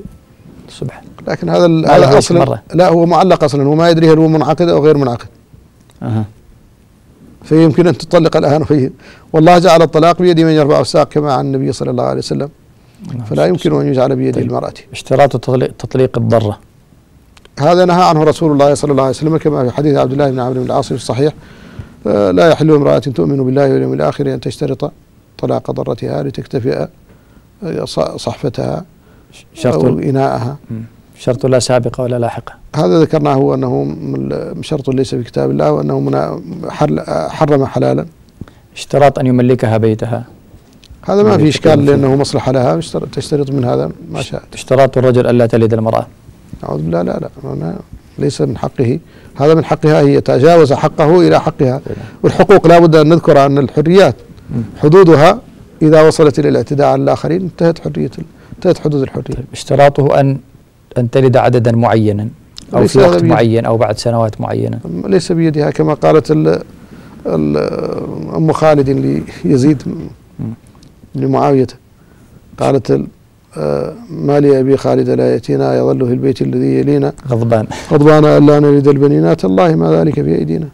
سبحان. لكن هذا أصلا لا، هو معلق أصلا، هو ما يدري هل هو منعقد أو غير منعقد. فيمكن أن تطلق الآن فيه. والله جعل الطلاق بيد من يرفع الساق كما عن النبي صلى الله عليه وسلم، فلا يمكن أن يجعل بيد المرأة. اشتراط تطليق الضرة هذا نهى عنه رسول الله صلى الله عليه وسلم، كما في حديث عبد الله بن عمرو بن العاص في الصحيح: لا يحل امرأة تؤمن بالله واليوم الآخر أن تشترط طلاق ضرتها لتكتفئ صحفتها أو إناءها. شرط لا سابقة ولا لاحقة. هذا ذكرناه، هو أنه شرط ليس في كتاب الله، وأنه حرم حلالا. اشتراط أن يملكها بيتها هذا ما في إشكال، لأنه مصلحة لها تشترط من هذا ما شاء. اشتراط الرجل ألا تلد المرأة. أعوذ بالله، لا ليس من حقه، هذا من حقها هي، تجاوز حقه إلى حقها. والحقوق لا بد أن نذكر أن الحريات حدودها إذا وصلت إلى الاعتداء على الآخرين انتهت حدود الحرية. طيب، اشتراطه أن تلد عددا معينا أو في وقت معين أو بعد سنوات معينة. ليس بيدها، كما قالت أم خالد ليزيد لمعاوية، قالت ما لي أبي خالد لا يأتينا يظل في البيت الذي يلينا غضبان ألا نريد البنينات الله ما ذلك بأيدينا.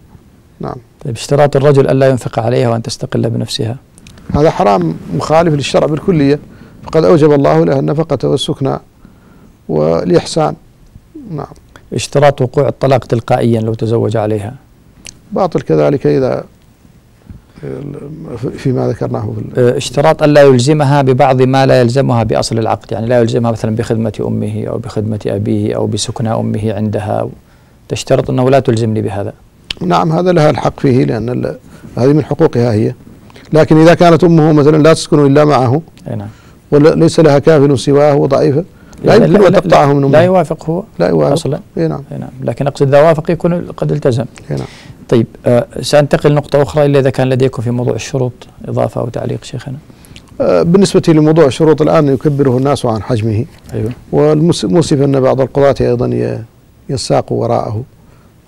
نعم. طيب اشتراط الرجل ألا ينفق عليها وأن تستقل بنفسها، هذا حرام مخالف للشرع بالكلية، فقد أوجب الله لها النفقة والسكنى والإحسان. نعم. اشتراط وقوع الطلاق تلقائيا لو تزوج عليها باطل كذلك، إذا فيما ذكرناه في اشتراط ألا يلزمها ببعض ما لا يلزمها بأصل العقد، يعني لا يلزمها مثلا بخدمة أمه أو بخدمة أبيه أو بسكنى أمه عندها، تشترط أنه لا تلزمني بهذا. نعم هذا لها الحق فيه لأن هذه من حقوقها هي، لكن إذا كانت أمه مثلا لا تسكن إلا معه وليس لها كافل سواه وضعيفة لا يمكن أن تقطعه من أمه، لا يوافق هو، لا يوافق أصلا. نعم. لكن أقصد إذا وافق يكون قد التزم. نعم. طيب سأنتقل نقطة أخرى إلا إذا كان لديكم في موضوع الشروط إضافة أو تعليق شيخنا. بالنسبة لموضوع الشروط الآن يكبره الناس عن حجمه. أيوه. والمؤسف أن بعض القضاة أيضا يساق وراء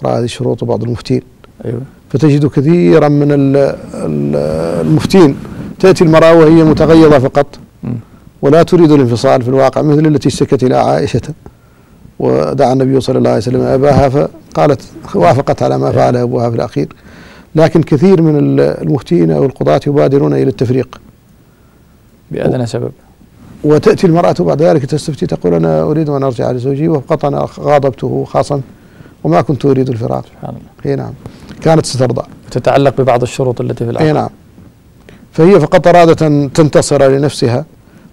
هذه الشروط وبعض المفتين. أيوه. فتجد كثيرا من المفتين تأتي المرأة وهي متغيظة فقط ولا تريد الانفصال في الواقع، مثل التي اشتكت إلى عائشة ودعا النبي صلى الله عليه وسلم أباها فقالت وافقت على ما فعله أبوها في الأخير. لكن كثير من المفتين أو القضاة يبادرون إلى التفريق بأدنى سبب، وتأتي المرأة بعد ذلك تستفتي تقول أنا أريد أن أرجع لزوجي وفقط أنا غاضبته وخاصم وما كنت أريد الفراق. سبحان الله. نعم كانت سترضى. تتعلق ببعض الشروط التي في العقد. نعم. فهي فقط أرادت أن تنتصر لنفسها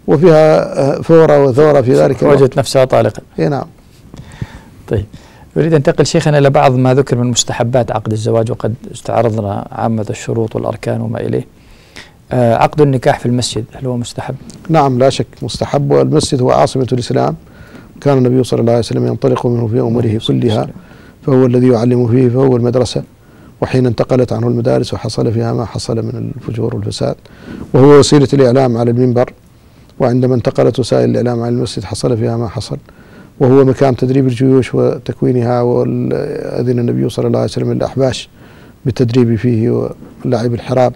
وفيها فورة وثورة في ذلك، وجدت نفسها طالقا. نعم. طيب أريد أن أنتقل شيخنا إلى بعض ما ذكر من مستحبات عقد الزواج، وقد استعرضنا عامة الشروط والأركان وما إليه. عقد النكاح في المسجد هل هو مستحب؟ نعم لا شك مستحب، والمسجد هو عاصمة الإسلام، كان النبي صلى الله عليه وسلم ينطلق منه في أموره كلها، فهو الذي يعلم فيه، فهو المدرسة، وحين انتقلت عنه المدارس وحصل فيها ما حصل من الفجور والفساد، وهو وسيلة الإعلام على المنبر، وعندما انتقلت وسائل الإعلام على المسجد حصل فيها ما حصل، وهو مكان تدريب الجيوش وتكوينها، وأذن النبي صلى الله عليه وسلم الأحباش بالتدريب فيه ولعب الحراب.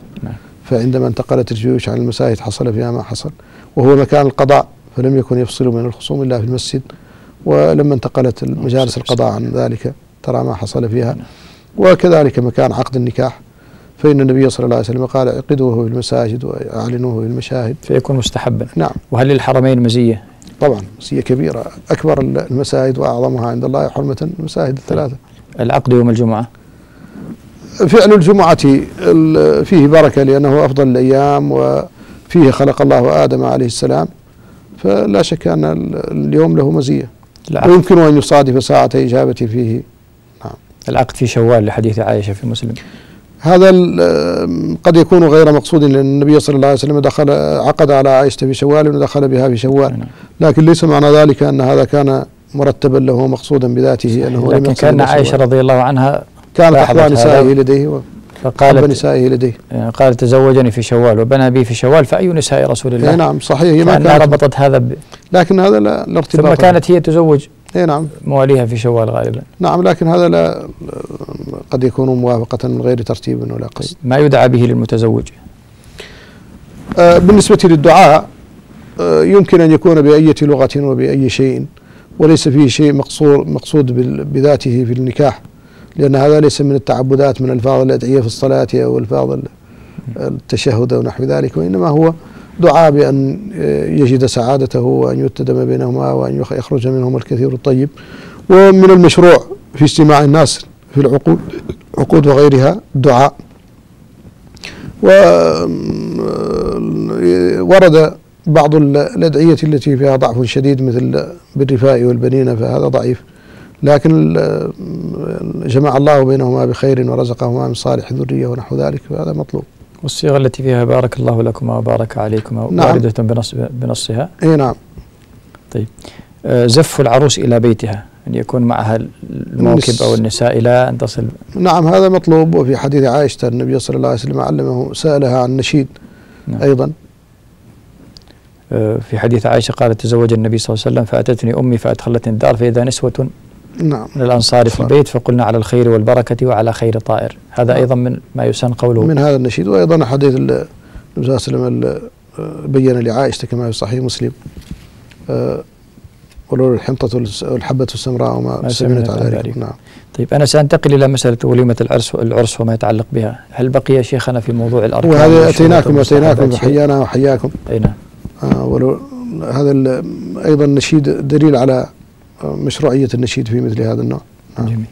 فعندما انتقلت الجيوش عن المساجد حصل فيها ما حصل، وهو مكان القضاء، فلم يكن يفصل من الخصوم إلا في المسجد، ولما انتقلت مجالس القضاء عن ذلك ترى ما حصل فيها. وكذلك مكان عقد النكاح، فإن النبي صلى الله عليه وسلم قال عقدوه في المساجد وأعلنوه في المشاهد، فيكون مستحبا. نعم. وهل للحرمين مزية؟ طبعا مزية كبيرة، أكبر المساجد وأعظمها عند الله حرمة المساجد الثلاثة. العقد يوم الجمعة، فعل الجمعة فيه بركة لأنه أفضل الأيام وفيه خلق الله آدم عليه السلام، فلا شك أن اليوم له مزية، ويمكن أن يصادف ساعة إجابتي فيه. نعم. العقد في شوال لحديث عائشة في مسلم، هذا قد يكون غير مقصود، لأن النبي صلى الله عليه وسلم عقد على عائشة في شوال ودخل بها في شوال، لكن ليس معنى ذلك أن هذا كان مرتبا له مقصودا بذاته، أنه لكن كان عائشة رضي الله عنها كانت أحضى نسائه لديه وقال نسائه لديه، قالت تزوجني في شوال وبنى بي في شوال فأي نساء رسول الله. نعم صحيح. كانت ربطت هذا لكن هذا لا ارتباط، ثم كانت هي تزوج. نعم. مواليها في شوال غالبا. نعم لكن هذا لا، قد يكون موافقة من غير ترتيب ولا قصد. ما يدعى به للمتزوج؟ بالنسبة للدعاء يمكن أن يكون بأي لغة وبأي شيء، وليس فيه شيء مقصود بذاته في النكاح، لأن هذا ليس من التعبدات من ألفاظ الأدعية في الصلاة أو ألفاظ التشهد ونحو ذلك، وإنما هو دعاء بأن يجد سعادته وأن يتدم بينهما وأن يخرج منهما الكثير الطيب. ومن المشروع في اجتماع الناس في العقود وغيرها الدعاء، وورد بعض الأدعية التي فيها ضعف شديد مثل بالرفاء والبنينة فهذا ضعيف، لكن جمع الله بينهما بخير ورزقهما من صالح الذرية ونحو ذلك فهذا مطلوب. والصيغة التي فيها بارك الله لكما وبارك عليكما واردة بنصها. اي نعم. طيب زف العروس إلى بيتها، أن يكون معها الموكب أو النساء إلى أن تصل. نعم هذا مطلوب، وفي حديث عائشة النبي صلى الله عليه وسلم علمه سألها عن نشيد. نعم. أيضا في حديث عائشة قالت تزوج النبي صلى الله عليه وسلم فأتتني أمي فأدخلتني الدار فإذا نسوة. نعم. من الأنصار في البيت فقلنا على الخير والبركة وعلى خير طائر، هذا أيضا من ما يسن قوله من هذا النشيد. وأيضا حديث النبي صلى الله عليه وسلم بين لعائشة كما في صحيح مسلم ولو الحنطة والحبة السمراء وما سمنت على ذلك. نعم. طيب أنا سأنتقل إلى مسألة وليمة العرس وما يتعلق بها. هل بقي شيخنا في موضوع الأركان؟ وهذا أتيناكم وحيانا وحياكم. أي نعم. ولو هذا أيضا النشيد دليل على مشروعية النشيد في مثل هذا النوع. جميل.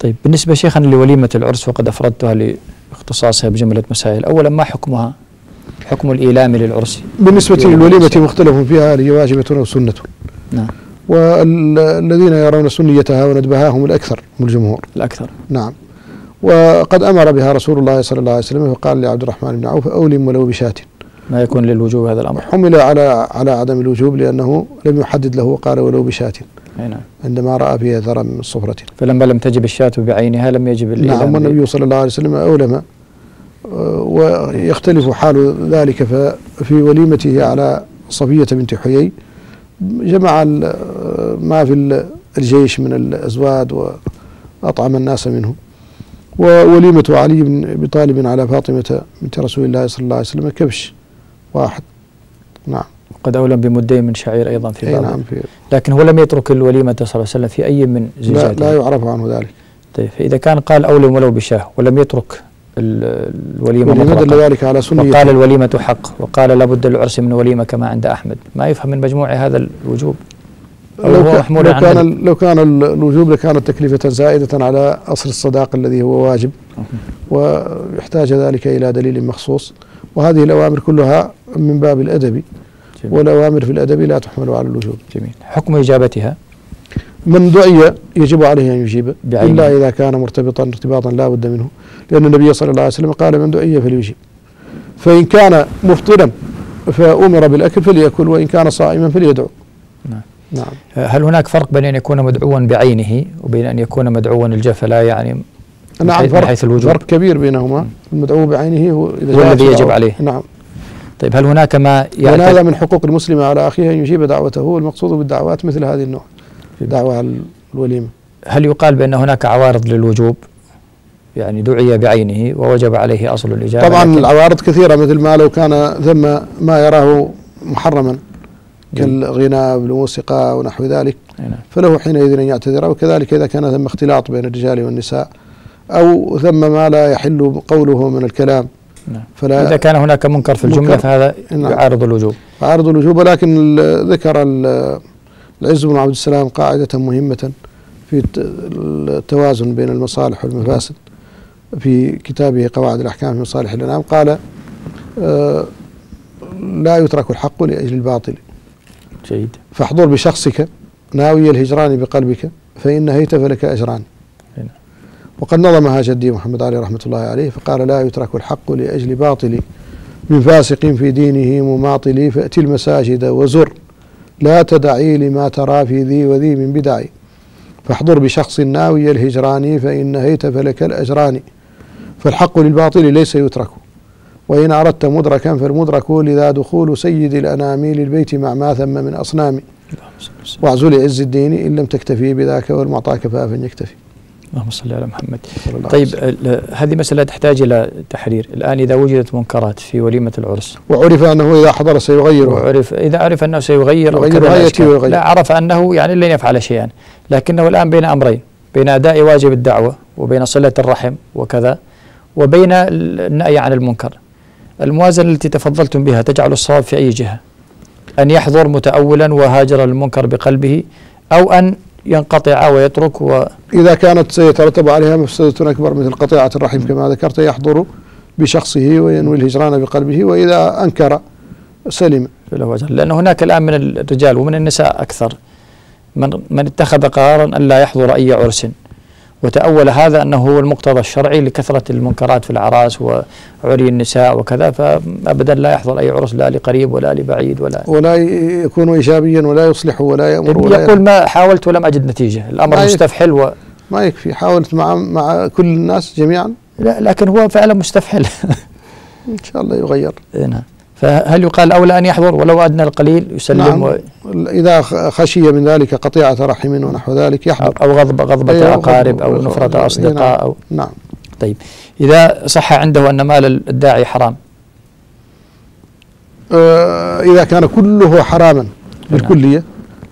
طيب بالنسبة شيخنا لوليمة العرس وقد أفردتها لاختصاصها بجملة مسائل، أولا ما حكمها؟ حكم الإيلام للعرس. بالنسبة للوليمة مختلف فيها، هي واجبة وسنة. نعم. والذين يرون سنيتها وندبها هم الأكثر، هم الجمهور الأكثر. نعم. وقد أمر بها رسول الله صلى الله عليه وسلم فقال لعبد الرحمن بن عوف أولم ولو بشاة. ما يكون للوجوب هذا الأمر؟ حمل على عدم الوجوب لأنه لم يحدد له، قال ولو بشاة. نعم. عندما رأى فيها ذرة من صفرة. فلما لم تجب الشاة بعينها لم يجب الإيلام. نعم. والنبي صلى الله عليه وسلم أولم، ويختلف حال ذلك ففي وليمته على صفية بنت حيي جمع ما في الجيش من الأزواج وأطعم الناس منه. ووليمة علي بن ابي طالب على فاطمة بنت رسول الله صلى الله عليه وسلم كبش واحد. نعم. وقد أولم بمدين من شعير أيضا في بعض. نعم. لكن هو لم يترك الوليمة صلى الله عليه وسلم في أي من زوجاته. لا يعرف عنه ذلك. طيب فإذا كان قال أولم ولو بشاه ولم يترك الوليمة مطلقا، وقال الوليمة حق، وقال لابد للعرس من وليمة كما عند أحمد، ما يفهم من مجموع هذا الوجوب؟ لو كان الوجوب لكانت تكلفة زائدة على أصل الصداق الذي هو واجب، ويحتاج ذلك إلى دليل مخصوص. وهذه الأوامر كلها من باب الأدب، والأوامر في الأدب لا تحمل على الوجوب. جميل. حكم إجابتها؟ من دعي يجب عليه أن يجيب إلا إذا كان مرتبطا ارتباطا لا بد منه، لأن النبي صلى الله عليه وسلم قال من دعي فليجيب. فإن كان مفطرا فأمر بالأكل فليأكل، وإن كان صائما فليدعو. نعم. نعم. هل هناك فرق بين أن يكون مدعوا بعينه وبين أن يكون مدعوا الجفة؟ لا يعني. نعم. فرق كبير بينهما. المدعو بعينه هو الذي يجب عليه. نعم. طيب هل هناك ما يعني هذا من حقوق المسلم على أخيه أن يجيب دعوته، والمقصود بالدعوات مثل هذه النوع، دعوة الوليمة. هل يقال بأن هناك عوارض للوجوب؟ يعني دعي بعينه ووجب عليه أصل الإجابة. طبعا العوارض كثيرة، مثل ما لو كان ثم ما يراه محرما كالغناء والموسيقى ونحو ذلك، فله حينئذ أن يعتذر. وكذلك إذا كان ثم اختلاط بين الرجال والنساء، أو ثم ما لا يحل قوله من الكلام. نعم. فلا. إذا كان هناك منكر في الجملة فهذا يعارض الوجوب. يعارض الوجوب. ولكن ذكر العز بن عبد السلام قاعدة مهمة في التوازن بين المصالح والمفاسد في كتابه قواعد الأحكام في مصالح الأنام، قال لا يترك الحق لأجل الباطل. جيد. فاحضر بشخصك ناوي الهجران بقلبك، فإن نهيت فلك أجران. هنا. وقد نظمها جدي محمد علي رحمة الله عليه فقال لا يترك الحق لأجل باطل، من فاسق في دينه مماطل فأتي المساجد وزر، لا تدعي لما ترى في ذي وذي من بدعي، فاحضر بشخص ناوي الهجران فإن نهيت فلك الأجران. فالحق للباطل ليس يترك، وإن أردت مدركا فالمدرك لذا دخول سيد الأنامي للبيت مع ما ثم من أصنام، واعزل عز الدين إن لم تكتفي بذاك والمعطى كفاء يكتفي. اللهم صل على محمد. طيب هذه مسألة تحتاج إلى تحرير. الآن إذا وجدت منكرات في وليمة العرس وعرف أنه إذا حضر سيغير، وعرف إذا عرف أنه سيغير، لا عرف أنه يعني لن يفعل شيئا، لكنه الآن بين أمرين، بين أداء واجب الدعوة وبين صلة الرحم وكذا، وبين النأي عن المنكر. الموازنة التي تفضلتم بها تجعل الصواب في أي جهة؟ أن يحضر متأولا وهاجر المنكر بقلبه، أو أن ينقطع ويترك؟ إذا كانت سيترتب عليها مفسدة أكبر مثل قطيعة الرحم كما ذكرت، يحضر بشخصه وينوي الهجران بقلبه، وإذا أنكر سلم. لأن هناك الآن من الرجال ومن النساء أكثر من اتخذ قرارا أن لا يحضر أي عرس، وتأول هذا أنه هو المقتضى الشرعي لكثرة المنكرات في الأعراس وعري النساء وكذا، فأبدا لا يحضر أي عرس، لا لقريب ولا لبعيد، ولا يكون إيجابيا ولا يصلح ولا يأمر ولا يقول ما حاولت ولم أجد نتيجة، الأمر مستفحل. ما يكفي حاولت مع كل الناس جميعا. لا، لكن هو فعلا مستفحل. إن شاء الله يغير. نعم. فهل يقال أولى أن يحضر ولو أدنى القليل يسلم؟ نعم. إذا خشي من ذلك قطيعة رحم ونحو ذلك يحضر، أو غضبة أقارب أو نفرة أصدقاء. أو نعم. طيب إذا صح عنده أن مال الداعي حرام، إذا كان كله حراما بالكلية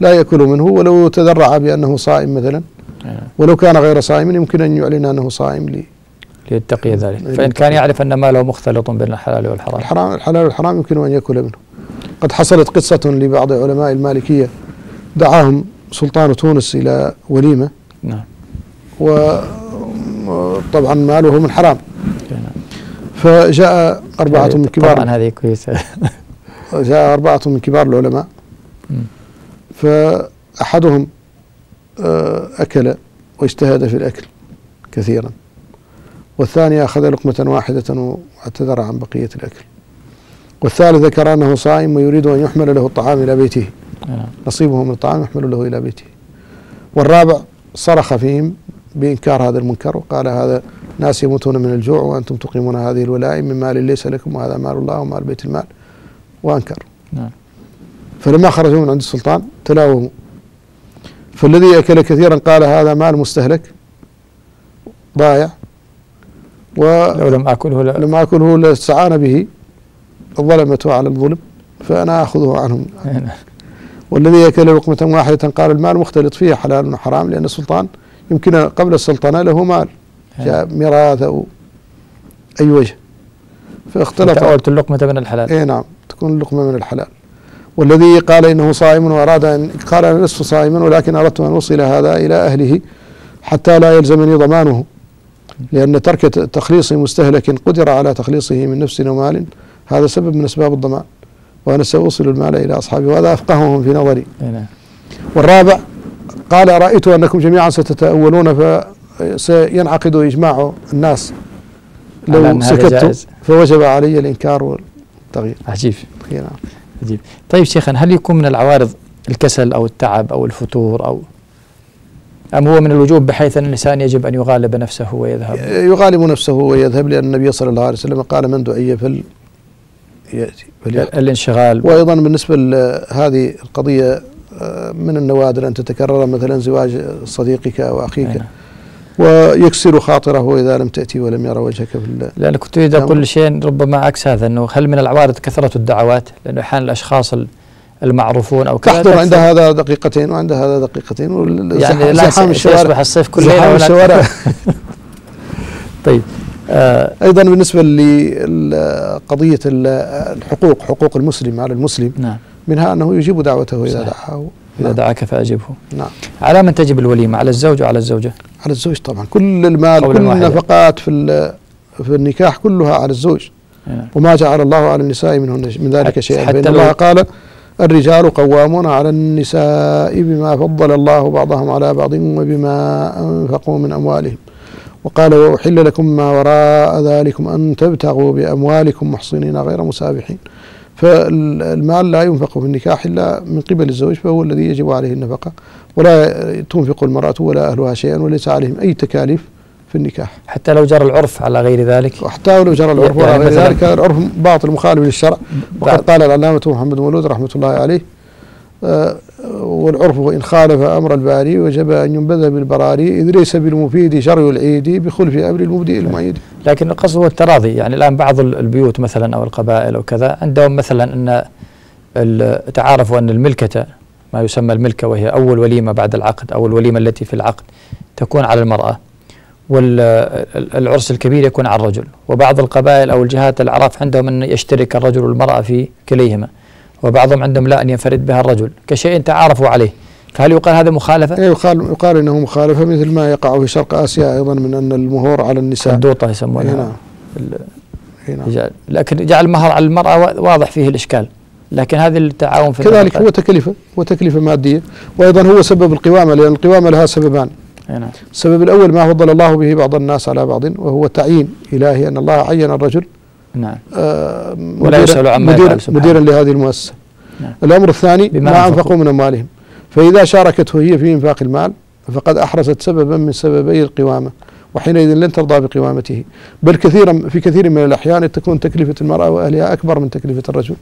لا يأكل منه، ولو تذرع بأنه صائم مثلا، ولو كان غير صائم يمكن أن يعلن أنه صائم ليتقي ذلك. فإن كان يعرف أن ماله مختلط بين الحلال والحرام، الحلال والحرام يمكن أن يأكل منه. قد حصلت قصة لبعض علماء المالكية، دعاهم سلطان تونس إلى وليمة، نعم، وطبعا ماله من حرام، فجاء أربعة من كبار، طبعا هذه كويسة، جاء أربعة من كبار العلماء، فأحدهم أكل واجتهد في الأكل كثيرا، والثاني أخذ لقمة واحدة واعتذر عن بقية الأكل، والثالث ذكر أنه صائم ويريد أن يحمل له الطعام إلى بيته، نصيبه من الطعام يحمل له إلى بيته، والرابع صرخ فيهم بإنكار هذا المنكر وقال هذا ناس يموتون من الجوع وأنتم تقيمون هذه الولائم من مال ليس لكم وهذا مال الله ومال بيت المال، وأنكر. فلما خرجوا من عند السلطان تلاوموا، فالذي أكل كثيرا قال هذا مال مستهلك ضايع، ولو لم أكله لاستعان به الظلمة على الظلم فأنا أخذه عنهم، والذي أكل لقمة واحدة قال المال مختلط فيه حلال وحرام، لأن السلطان يمكن قبل السلطنة له مال جاء ميراث أو أي وجه، فاختلط تأولت اللقمة من الحلال، إيه نعم، تكون اللقمة من الحلال. والذي قال إنه صائم وأراد أن قال أنا لست صائما ولكن أردت أن أوصل هذا إلى أهله حتى لا يلزمني ضمانه، لأن ترك تخليص مستهلك قدر على تخليصه من نفس ومال هذا سبب من أسباب الضمان، وأنا سأوصل المال إلى أصحابي وهذا أفقههم في نظري. والرابع قال رأيت أنكم جميعا ستتأولون فسينعقد إجماع الناس لو سكتت، فوجب علي الإنكار والتغيير. عجيب. عجيب. طيب شيخنا، هل يكون من العوارض الكسل أو التعب أو الفتور أو أم هو من الوجوب بحيث أن الإنسان يجب أن يغالب نفسه ويذهب؟ يغالب نفسه ويذهب، لأن النبي صلى الله عليه وسلم قال من دعي فليأتي. الانشغال. وأيضا بالنسبة لهذه القضية من النوادر أن تتكرر مثلا زواج صديقك أو أخيك، ويكسر خاطره إذا لم تأتي ولم يرى وجهك في، لأن كنت أريد أقول شيء ربما عكس هذا، أنه هل من العوارض كثرة الدعوات؟ لأنه أحيانا الأشخاص المعروفون أو كذا تحضر عند هذا دقيقتين وعند هذا دقيقتين، يعني زحام الشوارع، يصبح الصيف كله زحام. طيب أيضا بالنسبة لقضية الحقوق، حقوق المسلم على المسلم، نعم، منها أنه يجيب دعوته إذا دعاه، إذا دعاك فأجبه. نعم. على من تجب الوليمة؟ على الزوج وعلى الزوجة؟ على الزوج طبعا، كل المال كل النفقات في النكاح كلها على الزوج، وما جعل الله على النساء من ذلك شيئا، حتى الله قال الرجال قوامون على النساء بما فضل الله بعضهم على بعض وبما أنفقوا من أموالهم، وقال وأحل لكم ما وراء ذلكم أن تبتغوا بأموالكم محصنين غير مسابحين. فالمال لا ينفق في النكاح إلا من قبل الزوج، فهو الذي يجب عليه النفقة، ولا تنفق المرأة ولا أهلها شيئا، وليس عليهم أي تكاليف في النكاح، حتى لو جرى العرف على غير ذلك، وحتى لو جرى العرف على غير ذلك، العرف باطل مخالف للشرع، وقد قال العلامة محمد مولود رحمة الله عليه والعرف إن خالف أمر الباري وجب أن ينبذ بالبراري، إذ ليس بالمفيد شرع العيد بخلف أمر المبدئ المعيد. لكن القصد هو التراضي، يعني الآن بعض البيوت مثلا أو القبائل أو كذا عندهم مثلا أن تعارفوا أن الملكة، ما يسمى الملكة وهي أول وليمة بعد العقد أو الوليمة التي في العقد، تكون على المرأة، والعرس الكبير يكون على الرجل، وبعض القبائل أو الجهات الأعراف عندهم أن يشترك الرجل والمرأة في كليهما، وبعضهم عندهم لا أن ينفرد بها الرجل، كشيء تعارفوا عليه، فهل يقال هذا مخالفة؟ أي يقال إنه مخالفة، مثل ما يقع في شرق آسيا أيضا من أن المهور على النساء، الدوطة يسمونها، لكن جعل المهر على المرأة واضح فيه الإشكال، لكن هذا التعاون في كذلك هو تكلفة، وتكلفة مادية، وأيضا هو سبب القوامة، لأن القوامة لها سببان. السبب الأول ما فضل الله به بعض الناس على بعض، وهو تعيين إلهي، أن الله عين الرجل، نعم، ولا يسأل عما يفعل مديرا لهذه المؤسسة. نعم. الأمر الثاني ما أنفقوا من أموالهم، فإذا شاركته هي في إنفاق المال فقد أحرزت سببا من سببي القوامة، وحينئذ لن ترضى بقوامته، بل كثيرا في كثير من الأحيان تكون تكلفة المرأة وأهلها أكبر من تكلفة الرجل،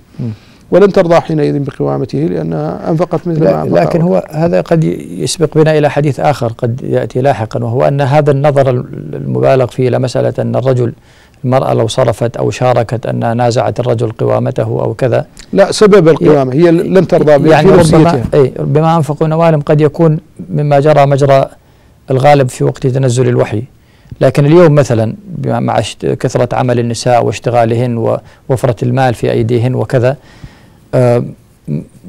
ولن ترضى حينئذ بقوامته لأنها أنفقت مثل ما أنفقت. لكن هو هذا قد يسبق بنا إلى حديث آخر قد يأتي لاحقا، وهو أن هذا النظر المبالغ فيه إلى مسألة أن الرجل المرأة لو صرفت أو شاركت أنها نازعت الرجل قوامته أو كذا، لا سبب القوامة هي لن ترضى به يعني ربما بما أنفقوا نوالهم قد يكون مما جرى مجرى الغالب في وقت تنزل الوحي، لكن اليوم مثلا مع كثرة عمل النساء واشتغالهن ووفرة المال في أيديهن وكذا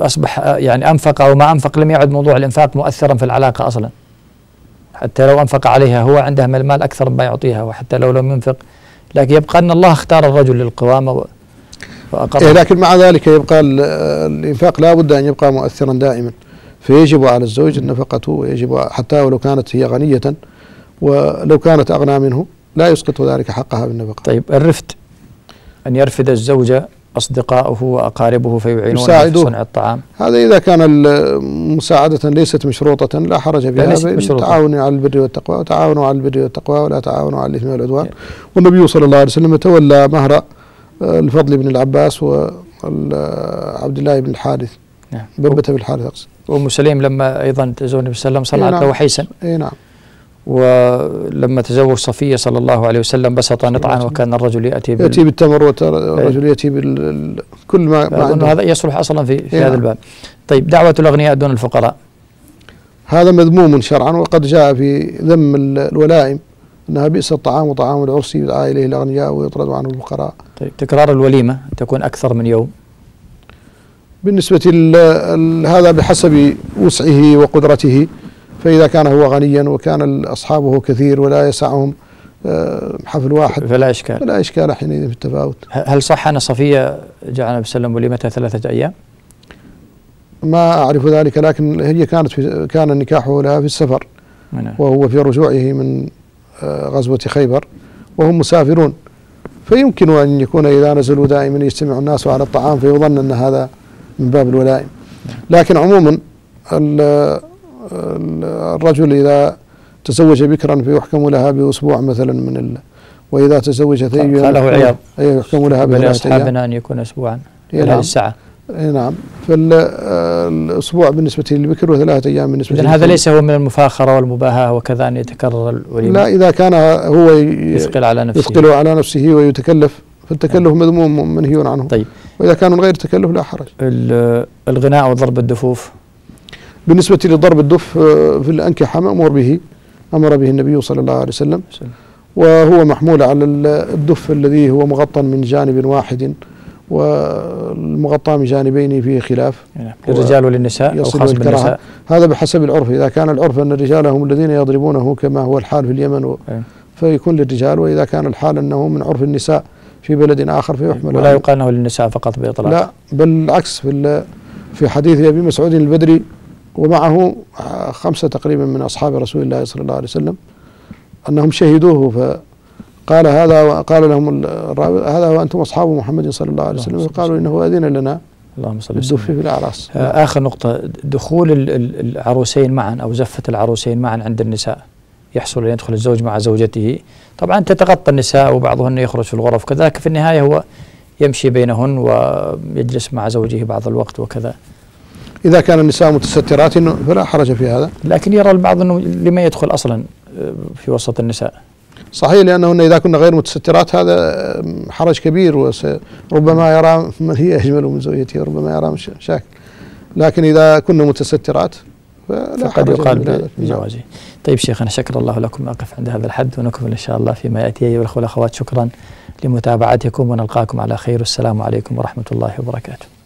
أصبح يعني أنفق أو ما أنفق لم يعد موضوع الإنفاق مؤثرا في العلاقة أصلا، حتى لو أنفق عليها هو عندها من المال أكثر ما يعطيها، وحتى لو لم ينفق، لكن يبقى أن الله اختار الرجل للقوامة لكن مع ذلك يبقى الإنفاق لا بد أن يبقى مؤثرا دائما، فيجب على الزوج النفقة، ويجب حتى ولو كانت هي غنية ولو كانت أغنى منه لا يسقط ذلك حقها بالنفقة. طيب الرفد، أن يرفد الزوجة أصدقائه وأقاربه فيعينونه في صنع الطعام، هذا إذا كان مساعدة ليست مشروطة لا حرج بها، تعاونوا على البر والتقوى، وتعاونوا على البر والتقوى ولا تعاونوا على الإثم والعدوان، والنبي صلى الله عليه وسلم تولى مهر الفضل بن العباس وعبد الله بن الحارث بابة بن الحارث أقصد. وأم سليم لما أيضا تزوج النبي صلى الله عليه وسلم صنعت له حيسا، أي نعم، ولما تزوج صفية صلى الله عليه وسلم بسط نطعا وكان الرجل يأتي بالتمر والرجل يأتي بكل ما هذا يصلح أصلا في هذا الباب. طيب دعوة الأغنياء دون الفقراء، هذا مذموم شرعا، وقد جاء في ذم الولائم أنها بئس الطعام وطعام العرس يدعى إليه الأغنياء ويطرد عنه الفقراء. طيب تكرار الوليمة تكون أكثر من يوم، بالنسبة هذا بحسب وسعه وقدرته، فإذا كان هو غنيا وكان أصحابه كثير ولا يسعهم حفل واحد فلا إشكال حينئذ في التفاوت. هل صح أن صفية جعلنا بسلم وليمتها 3 أيام؟ ما أعرف ذلك، لكن هي كان النكاح لها في السفر وهو في رجوعه من غزوة خيبر وهم مسافرون، فيمكن أن يكون إذا نزلوا دائما يجتمع الناس على الطعام فيظن أن هذا من باب الولائم، لكن عموما الرجل إذا تزوج بكرا فيحكم لها بأسبوع مثلا من وإذا تزوجت قاله عياض يحكم لها بأصحابنا أن يكون أسبوعا إلى الساعة، نعم، فالأسبوع بالنسبة للبكر و3 أيام بالنسبة للبكر. هذا ليس هو من المفاخرة والمباهاة وكذا أن يتكرر الوليمة، لا إذا كان هو يثقل على نفسه ويتكلف فالتكلف مذموم منهي عنه. طيب وإذا كان من غير تكلف لا حرج. الغناء وضرب الدفوف، بالنسبة لضرب الدف في الأنكحة أمر به النبي صلى الله عليه وسلم، وهو محمول على الدف الذي هو مغطى من جانب واحد والمغطى من جانبين فيه خلاف للرجال وللنساء أو خاص بالنساء، هذا بحسب العرف، إذا كان العرف أن الرجال هم الذين يضربونه كما هو الحال في اليمن فيكون للرجال، وإذا كان الحال أنه من عرف النساء في بلد آخر فيحمل، ولا يقال أنه للنساء فقط بإطلاق، لا بالعكس، في حديث أبي مسعود البدري ومعه 5 تقريبا من أصحاب رسول الله صلى الله عليه وسلم أنهم شهدوه، فقال هذا وقال لهم هذا وأنتم أصحاب محمد صلى الله عليه وسلم، فقالوا إنه أذن لنا بالدف في الأعراس. آخر نقطة، دخول العروسين معا أو زفة العروسين معا عند النساء، يحصل أن يدخل الزوج مع زوجته، طبعا تتغطى النساء وبعضهن يخرج في الغرف كذلك، في النهاية هو يمشي بينهن ويجلس مع زوجه بعض الوقت وكذا، إذا كان النساء متسترات فلا حرج في هذا، لكن يرى البعض أنه لما يدخل أصلا في وسط النساء، صحيح، لأنهن إذا كنا غير متسترات هذا حرج كبير، وربما يرى من هي أجمل من زوجته، ربما يرى مشاكل، لكن إذا كنا متسترات فلا حرج يقال بجوازه. طيب شيخنا شكر الله لكم، أقف عند هذا الحد ونكمل إن شاء الله فيما يأتي. أيها الأخوة والأخوات شكرا لمتابعتكم ونلقاكم على خير، والسلام عليكم ورحمة الله وبركاته.